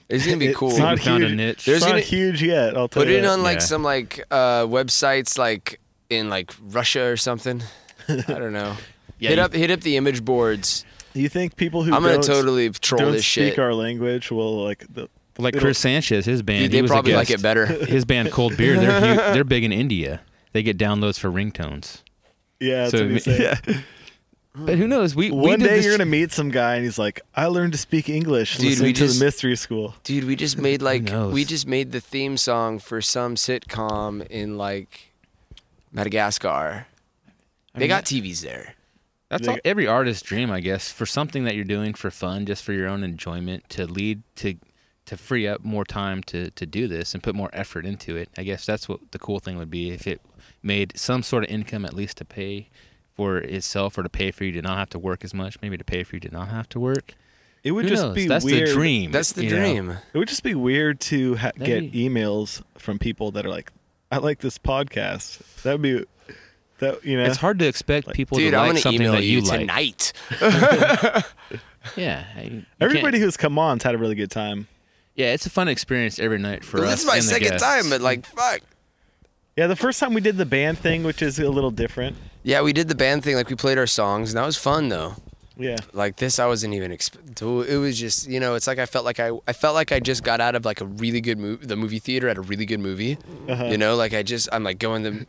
It's gonna be cool. It's not, huge. A niche. There's it's not gonna, huge yet. I'll tell put you. Put it on like yeah. some like uh, websites like in like Russia or something. I don't know. yeah, hit you, up hit up the image boards. Do you think people who I'm gonna don't, totally troll don't this speak shit. our language will like the like Chris Sanchez, his band? Yeah, they he probably like it better. His band Cold Beer. They're huge, they're big in India. They get downloads for ringtones. Yeah. That's so, what he yeah. But who knows? We one we did day you're gonna meet some guy and he's like, "I learned to speak English dude, listening we just, to the Mystery School." Dude, we just made like we just made the theme song for some sitcom in like Madagascar. They I mean, got T Vs there. That's all, every artist's dream, I guess, for something that you're doing for fun, just for your own enjoyment, to lead to to free up more time to to do this and put more effort into it. I guess that's what the cool thing would be if it made some sort of income at least to pay. For itself, or to pay for you to not have to work as much, maybe to pay for you to not have to work. It would Who just knows? be That's weird. That's the dream. That's the dream. Know? It would just be weird to ha get emails from people that are like, "I like this podcast." That would be that. You know, it's hard to expect like, people dude, to like something email that you, you like tonight. yeah, I, you everybody can't. who's come on's had a really good time. Yeah, it's a fun experience every night for well, us. This is my and second the time, but like, fuck. Yeah, the first time we did the band thing, which is a little different. Yeah, we did the band thing. Like, we played our songs, and that was fun, though. Yeah. Like, this, I wasn't even expect. It was just, you know, it's like I felt like I, I felt like I just got out of, like, a really good movie, the movie theater at a really good movie. Uh-huh. You know, like, I just, I'm, like, going to,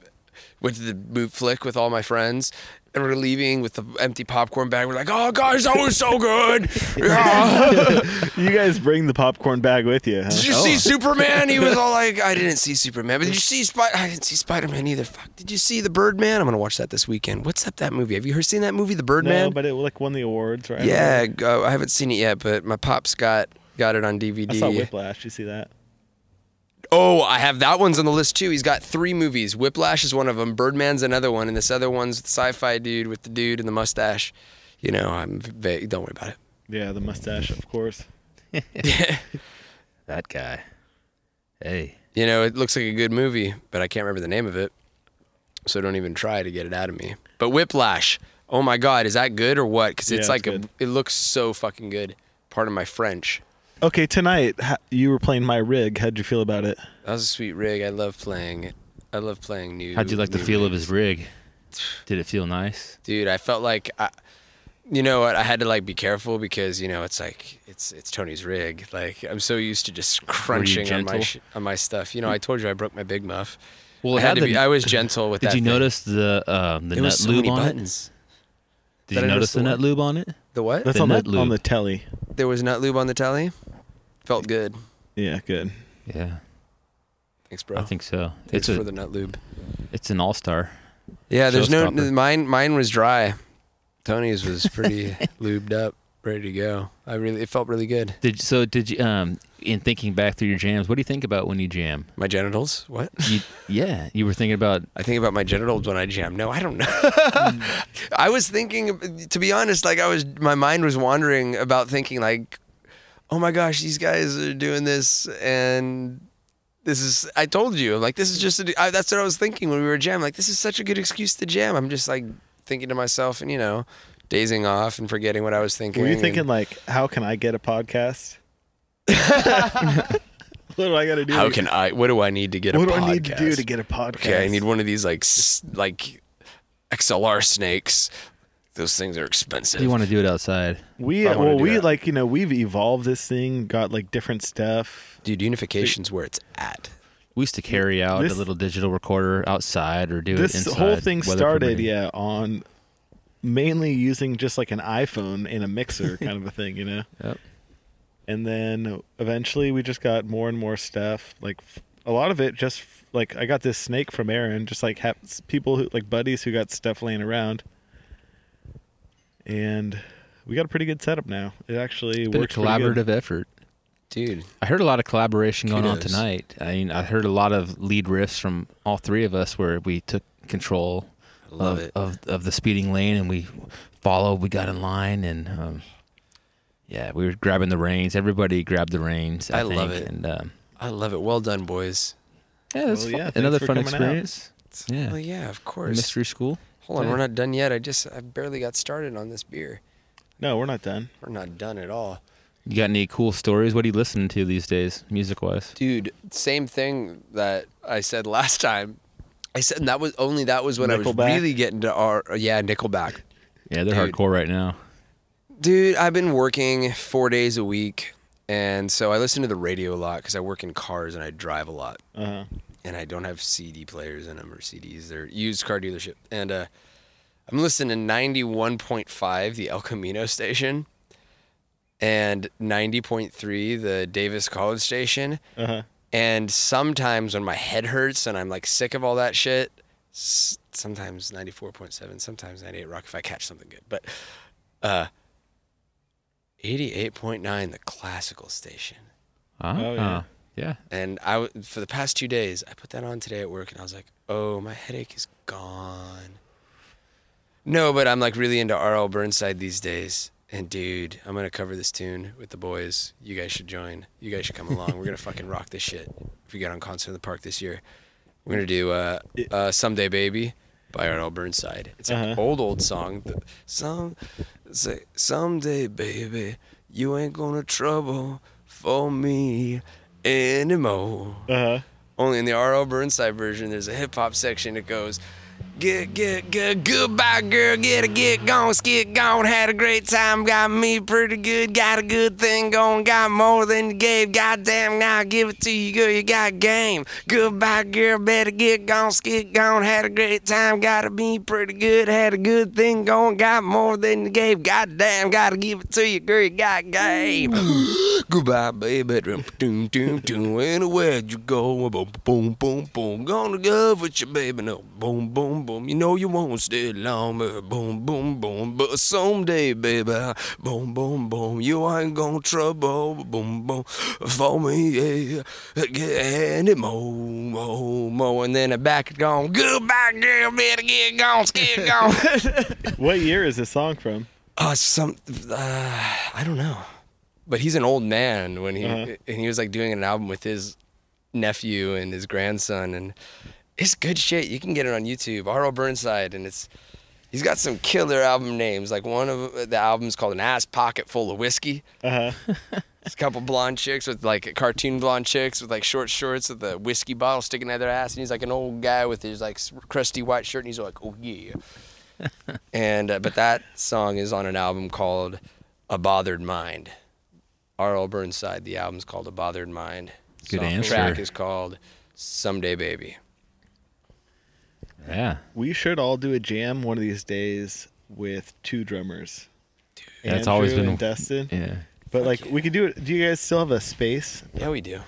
went to the boot flick with all my friends, and we're leaving with the empty popcorn bag. We're like, oh, guys, that was so good. Yeah. You guys bring the popcorn bag with you, huh? Did you oh. see Superman? He was all like, I didn't see Superman. But did you see Spider I didn't see Spider-Man either. Fuck. Did you see The Birdman? I'm going to watch that this weekend. What's up, that movie? Have you ever seen that movie, The Birdman? No, but it like won the awards, right? Yeah, uh, I haven't seen it yet, but my pops got, got it on D V D. I saw Whiplash. Did you see that? Oh, I have that one's on the list, too. He's got three movies. Whiplash is one of them. Birdman's another one. And this other one's the sci-fi dude with the dude and the mustache. You know, I'm vague. Don't worry about it. Yeah, the mustache, of course. That guy. Hey. You know, it looks like a good movie, but I can't remember the name of it. So don't even try to get it out of me. But Whiplash. Oh, my God. Is that good or what? Because it's yeah, like, it's a, it looks so fucking good. Pardon my French. Okay, tonight you were playing My Rig. How'd you feel about it? That was a sweet rig. I love playing. I love playing new. How'd you like the feel rigs. of his rig? Did it feel nice? Dude, I felt like, I, you know what? I had to like be careful because you know it's like it's it's Tony's rig. Like I'm so used to just crunching on my on my stuff. You know, I told you I broke my Big Muff. Well, I, had to the, be, I was gentle with did that. Did you thing. notice the um, the there nut was so lube many on buttons. it? Did but you I notice the, the nut lube on it? The what? That's the on, nut the, lube. on the telly. There was nut lube on the telly? Felt good. Yeah, good. Yeah. Thanks, bro. I think so. Thanks it's for a, the nut lube. It's an all-star. Yeah, there's no... Mine Mine was dry. Tony's was pretty lubed up, ready to go. I really... It felt really good. Did So did you... Um, in thinking back through your jams, what do you think about when you jam? My genitals? What? You, yeah, you were thinking about... I think about my genitals when I jam. No, I don't know. I was thinking, to be honest, like I was, my mind was wandering about thinking like, oh my gosh, these guys are doing this, and this is... I told you, like this is just... A, I, that's what I was thinking when we were jamming. Like this is such a good excuse to jam. I'm just like thinking to myself, and you know, dazing off and forgetting what I was thinking. Were you thinking and, like, how can I get a podcast? What do I gotta do? How can I? What do I need to get a podcast? What do I need to do to get a podcast? Okay, I need one of these like like X L R snakes. Those things are expensive. You want to do it outside? We uh, well, we that. like you know we've evolved this thing, got like different stuff. Dude, unification's where it's at. We used to carry out this, the little digital recorder outside or do this it inside. This whole thing started, yeah, on mainly using just like an iPhone and a mixer kind of a thing, you know. Yep. And then eventually we just got more and more stuff. Like a lot of it just like I got this snake from Aaron, just like ha people who like buddies who got stuff laying around. And we got a pretty good setup now. It actually it's been works a collaborative effort. Dude, I heard a lot of collaboration Kudos. going on tonight. I mean, I heard a lot of lead riffs from all three of us where we took control of, of of the speeding lane and we followed, we got in line and um yeah, we were grabbing the reins. Everybody grabbed the reins. I, I think. love it. And, um, I love it. Well done, boys. Yeah, that's well, yeah, another fun experience. Yeah. Well, yeah, of course. Mystery School. Hold on, yeah. We're not done yet. I just I barely got started on this beer. No, we're not done. We're not done at all. You got any cool stories? What are you listening to these days, music-wise? Dude, same thing that I said last time. I said and that was only that was when Nickelback. I was really getting to our yeah Nickelback. Yeah, they're Dude. hardcore right now. Dude, I've been working four days a week, and so I listen to the radio a lot because I work in cars and I drive a lot, uh-huh. and I don't have C D players in them or C Ds. They're used car dealership, and uh, I'm listening to ninety-one point five, the El Camino station, and ninety point three, the Davis College station, uh-huh. and sometimes when my head hurts and I'm like sick of all that shit, sometimes ninety-four point seven, sometimes ninety-eight Rock if I catch something good, but... uh. eighty-eight point nine, the classical station. Oh, oh yeah. Uh, yeah. And I, for the past two days, I put that on today at work, and I was like, oh, my headache is gone. No, but I'm, like, really into R L Burnside these days. And, dude, I'm going to cover this tune with the boys. You guys should join. You guys should come along. We're going to fucking rock this shit. If we get on Concert in the Park this year, we're going to do uh, uh, Someday Baby by R L Burnside. It's an uh -huh. old, old song. The song... Say, someday, baby, you ain't gonna trouble for me anymore. Uh-huh. Only in the R L Burnside version, there's a hip-hop section that goes, Get, get, get, goodbye, girl, get a get gone, skit gone, had a great time, got me pretty good, got a good thing going, got more than you gave, goddamn, now I give it to you, girl, you got game. Goodbye, girl, better get gone, skit gone, had a great time, got to be pretty good, had a good thing going, got more than you gave, goddamn, got to give it to you, girl, you got game. Goodbye, baby, doom, doom, doom, anywhere you go, boom, boom, boom, boom, gonna go with your baby, no, boom, boom, boom. You know you won't stay longer, boom, boom, boom. But someday, baby, boom, boom, boom. You ain't gonna trouble, boom, boom, for me, yeah, anymore, more, more. And then the back is gone. Goodbye, girl, better get gone, skip gone. What year is this song from? Uh, some, uh, I don't know. But he's an old man when he uh-huh. and he was like doing an album with his nephew and his grandson and. It's good shit. You can get it on YouTube. R L Burnside, and it's he's got some killer album names. Like one of the albums called "An Ass Pocket Full of Whiskey." Uh huh. There's a couple blonde chicks with like cartoon blonde chicks with like short shorts with a whiskey bottle sticking out of their ass, and he's like an old guy with his like crusty white shirt, and he's like, oh yeah. and uh, but that song is on an album called A Bothered Mind. R L Burnside. The album's called A Bothered Mind. Good answer. The track is called Someday Baby. Yeah. We should all do a jam one of these days with two drummers. Dude. Andrew That's always been and Dustin. Yeah. But Fuck like yeah. we could do it. Do you guys still have a space? Yeah, we do.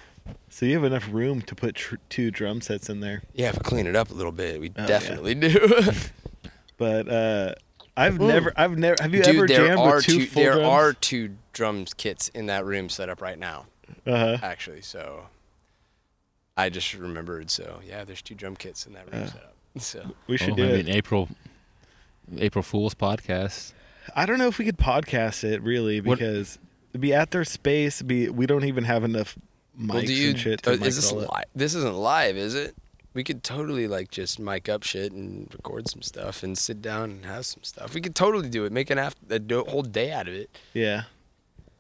So you have enough room to put tr two drum sets in there. Yeah, if we clean it up a little bit, we oh, definitely yeah. do. But uh, I've Ooh. never, I've never. Have you Dude, ever there jammed are with two, two full There drums? are two drums kits in that room set up right now. Uh-huh. Actually, so I just remembered. So yeah, there's two drum kits in that room uh, set up. So we should well, do maybe it. an April, April Fool's podcast. I don't know if we could podcast it really because what? it'd be at their space. It'd be we don't even have enough mics well, do you, and shit. To uh, mic is this live? This isn't live, is it? We could totally like just mic up shit and record some stuff and sit down and have some stuff. We could totally do it. Make an after a whole day out of it. Yeah,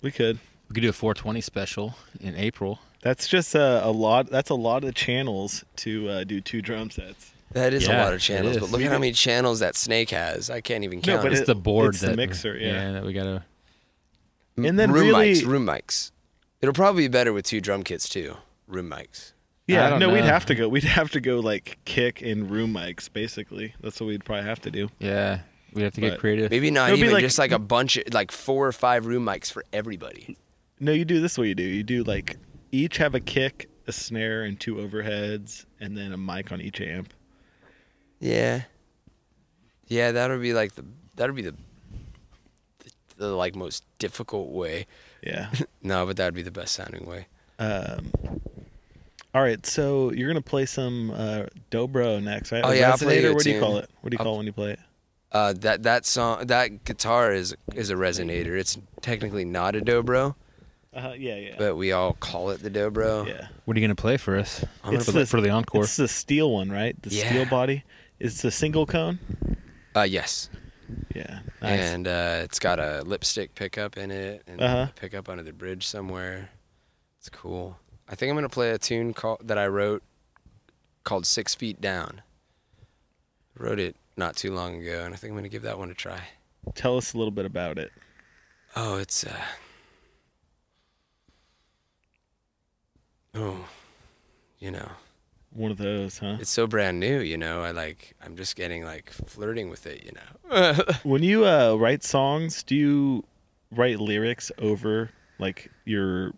we could. We could do a four twenty special in April. That's just a, a lot. That's a lot of channels to uh, do two drum sets. That is yeah, a lot of channels, but look at how many channels that snake has. I can't even count. No, but it's it, the board, it's that, the mixer, yeah. yeah that we gotta. And then room really, mics, room mics. It'll probably be better with two drum kits too. Room mics. Yeah, no, know. we'd have to go. We'd have to go like kick and room mics. Basically, that's what we'd probably have to do. Yeah, we'd have to but get creative. Maybe not even like, just like a bunch of like four or five room mics for everybody. No, you do this way. You do. You do like each have a kick, a snare, and two overheads, and then a mic on each amp. Yeah, yeah, that would be like the that would be the, the the like most difficult way. Yeah. No, but that would be the best sounding way. Um. All right, so you're gonna play some uh, Dobro next, right? Oh yeah, I'll play you a tune. What do you call it? What do you I'll, call it when you play it? Uh, that that song that guitar is is a resonator. It's technically not a Dobro. Uh, yeah, yeah. But we all call it the Dobro. Yeah. What are you gonna play for us? I'm it's gonna the, for the encore. It's the steel one, right? The yeah. steel body. It's a single cone? Uh, yes. Yeah. Nice. And uh, it's got a lipstick pickup in it and uh-huh. a pickup under the bridge somewhere. It's cool. I think I'm going to play a tune call that I wrote called Six Feet Down. I wrote it not too long ago, and I think I'm going to give that one a try. Tell us a little bit about it. Oh, it's... Uh... Oh, you know... One of those, huh? It's so brand new, you know. I like. I'm just getting like flirting with it, you know. When you uh, write songs, do you write lyrics over like your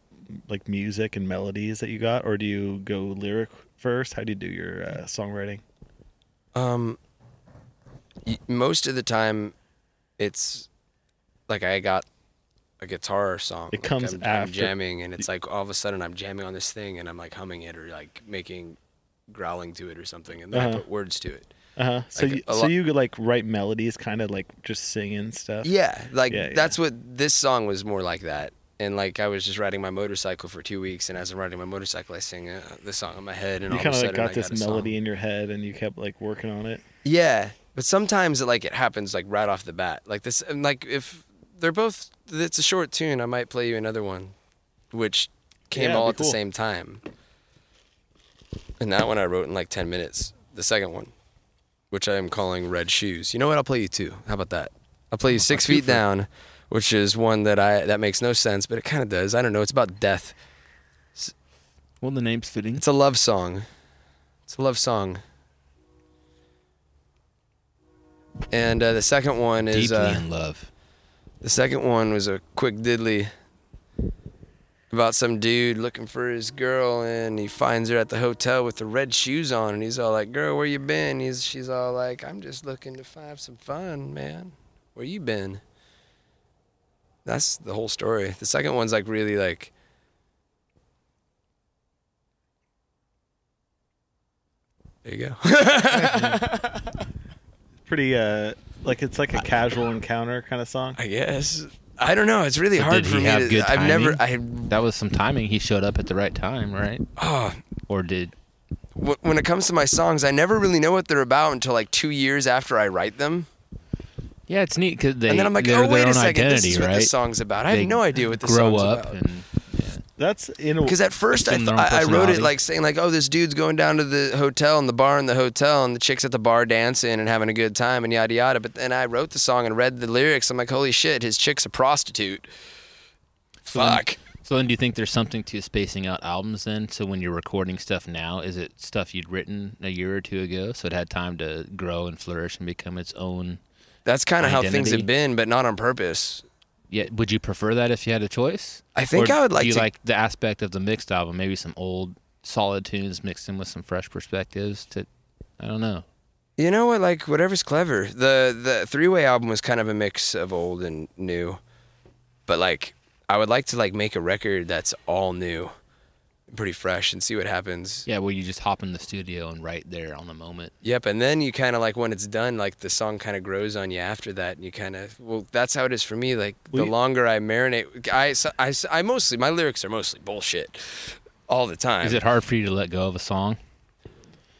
like music and melodies that you got, or do you go lyric first? How do you do your uh, songwriting? Um, most of the time, it's like I got a guitar song. It like comes I'm, after I'm jamming, and it's like all of a sudden I'm jamming on this thing, and I'm like humming it or like making. growling to it or something, and then uh -huh. I put words to it. Uh huh. So, like, you, so you could like write melodies, kind of like just singing stuff. Yeah, like yeah, that's yeah. what this song was more like that. And like I was just riding my motorcycle for two weeks, and as I'm riding my motorcycle, I sing uh, this song in my head, and you all of a sudden like got I this got a melody song. in your head, and you kept like working on it. Yeah, but sometimes it, like it happens like right off the bat, like this. And like if they're both, it's a short tune. I might play you another one, which came yeah, all at cool. the same time. And that one I wrote in like ten minutes. The second one, which I am calling Red Shoes. You know what? I'll play you two. How about that? I'll play you Six Feet Down, which is one that I that makes no sense, but it kind of does. I don't know. It's about death. Well, the name's fitting. It's a love song. It's a love song. And uh, the second one is deeply uh, in love. The second one was a quick diddly. About some dude looking for his girl, and he finds her at the hotel with the red shoes on, and he's all like, girl, where you been? He's, she's all like, I'm just looking to have some fun, man. Where you been? That's the whole story. The second one's like really like... There you go. Pretty, uh, like it's like a casual encounter kind of song. I guess. I don't know. It's really so hard did for he me. Have to, good I've never. I, that was some timing. He showed up at the right time, right? Oh, or did. When it comes to my songs, I never really know what they're about until like two years after I write them. Yeah, it's neat because they. And then I'm like, oh wait a second, identity, this is what right? this song's about. I they have no idea what this song's about. Grow up and That's in a, because at first I, th I wrote it like saying like, oh, this dude's going down to the hotel and the bar in the hotel and the chicks at the bar dancing and having a good time and yada yada. But then I wrote the song and read the lyrics. I'm like, holy shit, his chick's a prostitute. So fuck. Then, so then, do you think there's something to spacing out albums then? So when you're recording stuff now, is it stuff you'd written a year or two ago, so it had time to grow and flourish and become its own? That's kind of how things have been, but not on purpose. Yeah, would you prefer that if you had a choice? I think or I would like do you to like the aspect of the mixed album, maybe some old solid tunes mixed in with some fresh perspectives to I don't know. You know what, like whatever's clever. The the Threeway album was kind of a mix of old and new. But like I would like to like make a record that's all new, pretty fresh, and see what happens. Yeah, well, you just hop in the studio and write there on the moment. Yep, and then you kind of like when it's done, like the song kind of grows on you after that, and you kind of well, that's how it is for me. Like well, the longer I marinate, I, I, I mostly my lyrics are mostly bullshit all the time. Is it hard for you to let go of a song?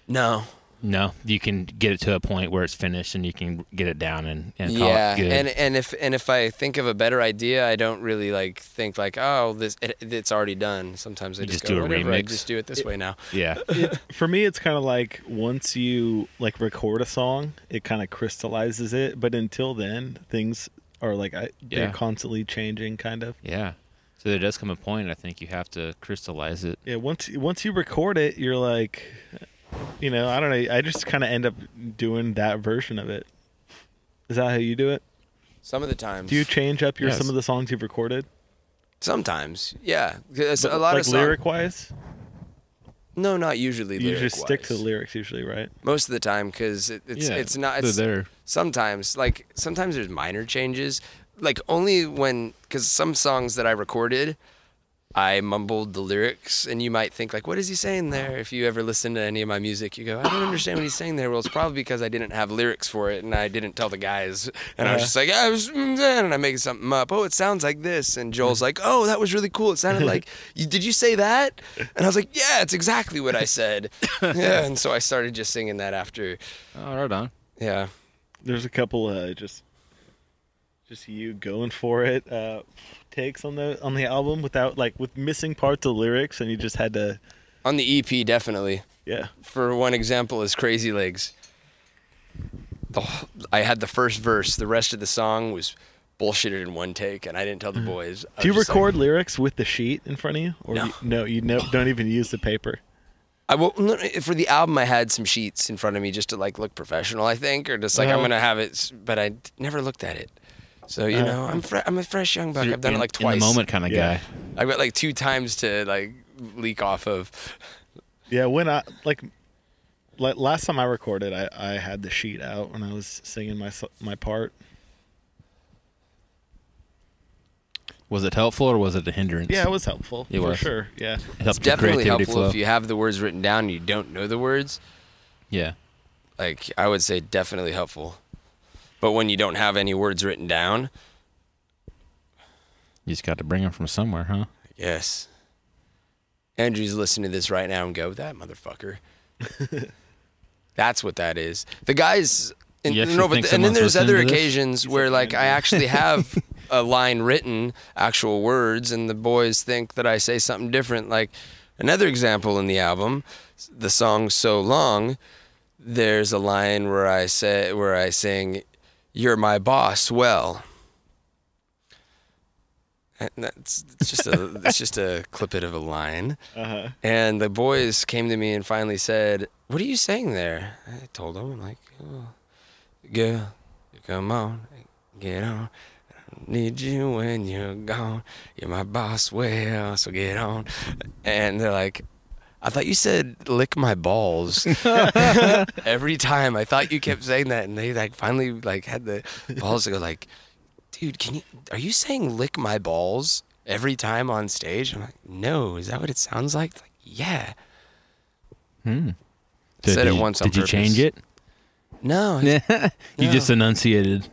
No. No, you can get it to a point where it's finished, and you can get it down and, and call yeah. it good. Yeah, and and if and if I think of a better idea, I don't really like think like, oh, this it, it's already done. Sometimes I you just, just go, do a remix. I just do it this it, way now. Yeah, it, for me, it's kind of like once you like record a song, it kind of crystallizes it. But until then, things are like I, yeah. they're constantly changing, kind of. Yeah. So there does come a point I think you have to crystallize it. Yeah. Once once you record it, you're like. You know, I don't know. I just kind of end up doing that version of it. Is that how you do it? Some of the times. Do you change up your yes. some of the songs you've recorded? Sometimes, yeah. But a lot like of lyric-wise. No, not usually. You just stick to the lyrics usually, right? Most of the time, because it, it's yeah, it's not. It's, there. Sometimes, like sometimes there's minor changes, like only when because some songs that I recorded. I mumbled the lyrics, and you might think, like, what is he saying there? If you ever listen to any of my music, you go, I don't understand what he's saying there. Well, it's probably because I didn't have lyrics for it, and I didn't tell the guys. And yeah. I was just like, I was, and I'm making something up. Oh, it sounds like this. And Joel's like, oh, that was really cool. It sounded like, you, did you say that? And I was like, yeah, it's exactly what I said. Yeah, and so I started just singing that after. Oh, right on. Yeah. There's a couple uh, just... Just you going for it uh, takes on the on the album without like with missing parts of lyrics and you just had to on the E P definitely yeah for one example is Crazy Legs oh, I had the first verse the rest of the song was bullshitted in one take and I didn't tell the boys. Do you record like, lyrics with the sheet in front of you or no you, no you no, don't even use the paper? I will, for the album, I had some sheets in front of me just to like look professional I think or just like um, I'm gonna have it but I never looked at it. So, you uh, know, I'm fre I'm a fresh young buck. So I've done in, it like twice. In the moment kind of yeah. guy. I've got like two times to like leak off of. Yeah, when I, like, like last time I recorded, I, I had the sheet out when I was singing my my part. Was it helpful or was it a hindrance? Yeah, it was helpful. It for was. sure, yeah. It it's definitely helpful flow. If you have the words written down and you don't know the words. Yeah. Like, I would say definitely helpful. But when you don't have any words written down, you just got to bring them from somewhere, huh? Yes. Andrew's listening to this right now and go, that motherfucker. That's what that is. The guys, and, no, but the, and then there's other occasions where like I actually have a line written, actual words, and the boys think that I say something different. Like another example in the album, the song So Long, there's a line where I say where I sing, you're my boss, well. And that's it's just a it's just a clippet of a line. Uh-huh. And the boys came to me and finally said, "What are you saying there?" I told them, I'm like, oh, "Girl, come on, get on. I don't need you when you're gone. You're my boss, well, so get on." And they're like, I thought you said lick my balls. Every time I thought you kept saying that and they like finally like had the balls to go like, dude, can you are you saying lick my balls every time on stage? I'm like, no, is that what it sounds like? It's like, yeah. Hmm. I so said it you, once on Did purpose. You change it? No. I, no. You just enunciated.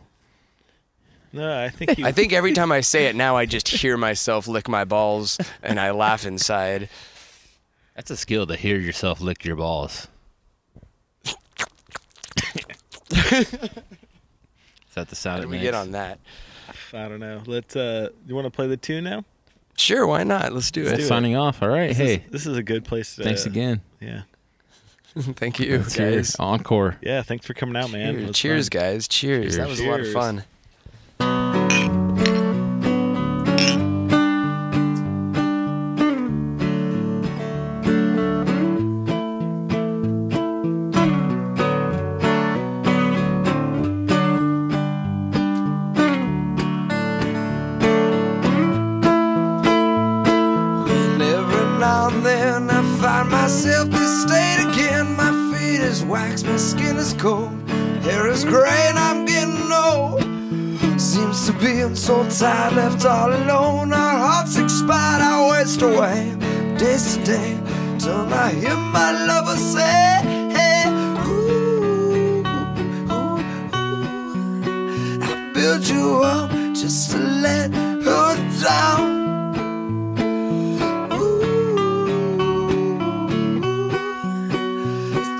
No, I think you I think every time I say it now I just hear myself lick my balls and I laugh inside. That's a skill to hear yourself lick your balls. Is that the sound? How did we get on that? I don't know. Let's. Uh, you want to play the tune now? Sure, why not? Let's do it. Well, signing off. All right. This hey. Is, this is a good place to... Thanks again. Yeah. Thank you, That's guys. Encore. Yeah, thanks for coming out, man. Cheers, Cheers guys. Cheers. Cheers. That was Cheers. a lot of fun. I left all alone, our hearts expired, I waste away days to day, till I hear my lover say, hey, ooh, ooh, ooh. I build you up just to let her down. Ooh,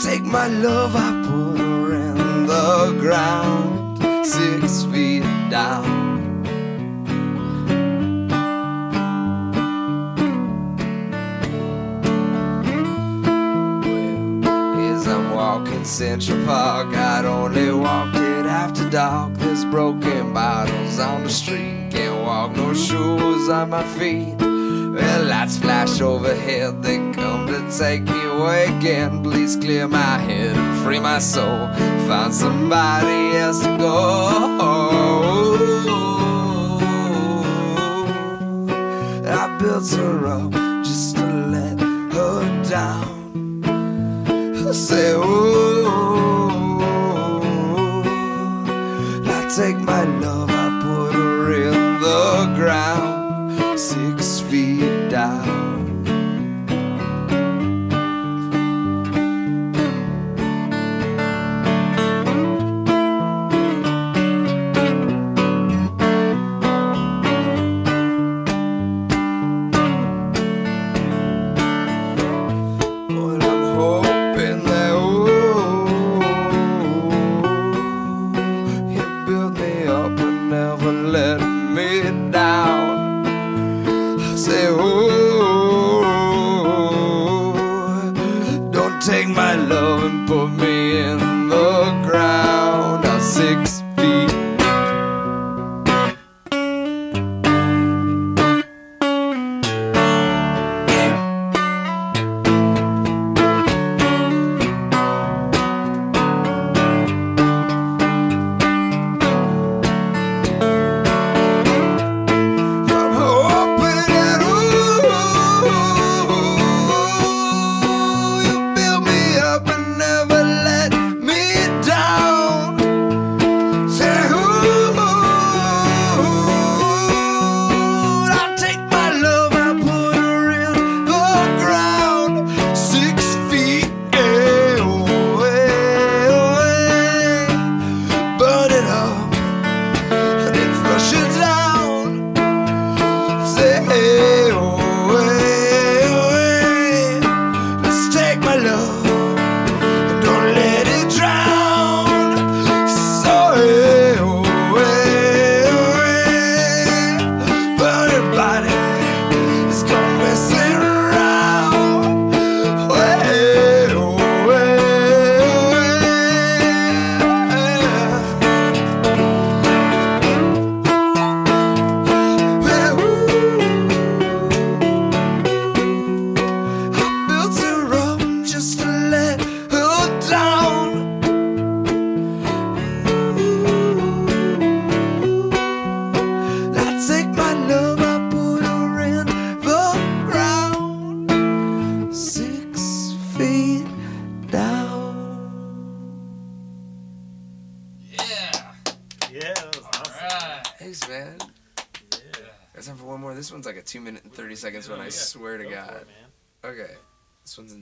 take my love, I put her in the ground, six feet down. Central Park, I'd only walk it after dark. There's broken bottles on the street, can't walk, no shoes on my feet. Well, lights flash overhead, they come to take me away again. Please clear my head and free my soul, find somebody else to go. I built her up just to let her down. Say, oh, I take my love, I put her in the ground, six feet down.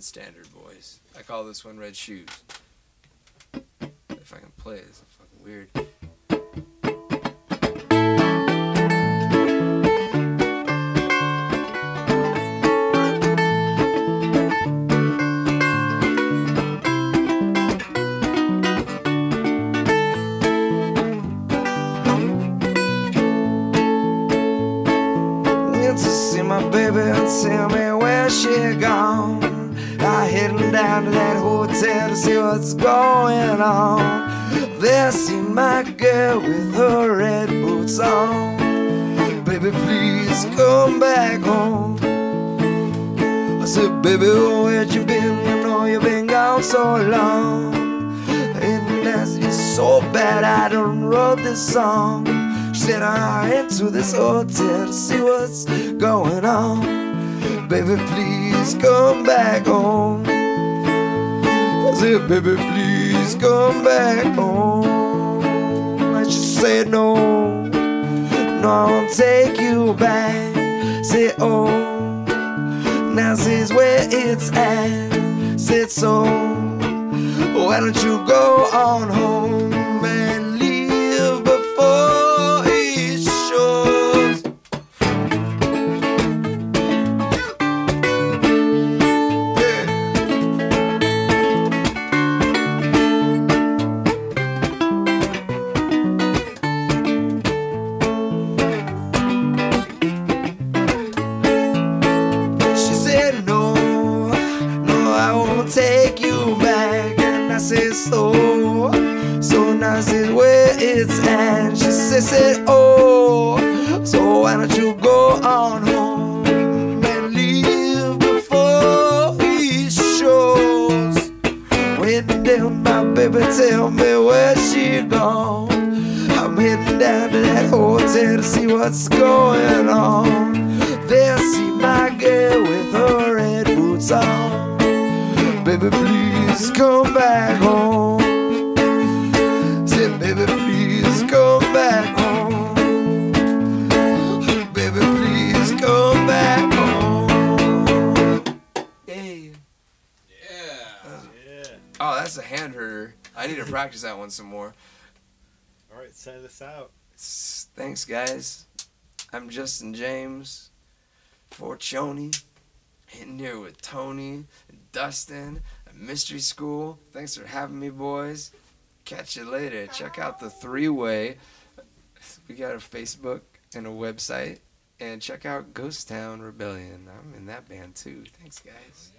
Standard voice. I call this one Red Shoes. If I can play it, it's fucking weird. my baby and tell me where she gone. I headin' down to that hotel to see what's going on. There see my girl with her red boots on. Baby, please come back home. I said, baby, where'd you been? You know you've been gone so long. And that's just so bad I done wrote this song. She said, I head to this hotel to see what's going on. Baby, please come back home. I said, baby, please come back home. And she said, no, no, I won't take you back. Say, oh, now this is where it's at. Said, so why don't you go on home and leave before it shows? Yeah. She said, no, no, I won't take you back. I said, so, so now is where it's at. She said, oh, so why don't you go on home and leave before he shows? When did my baby tell me where she gone? I'm heading down to that hotel to see what's going on. There see my girl with her red boots on. Baby, please come back home. Say, baby, please come back home. Baby, please come back home. Hey. Yeah. Uh, yeah. Oh, that's a hand herder. I need to practice that one some more. All right, send us out. Thanks, guys. I'm Justin James Forcioni, hitting here with Tony and Dustin. Mystery School. Thanks for having me, boys. Catch you later. Check out The Threeway. We got a Facebook and a website. And check out Ghost Town Rebellion. I'm in that band, too. Thanks, guys.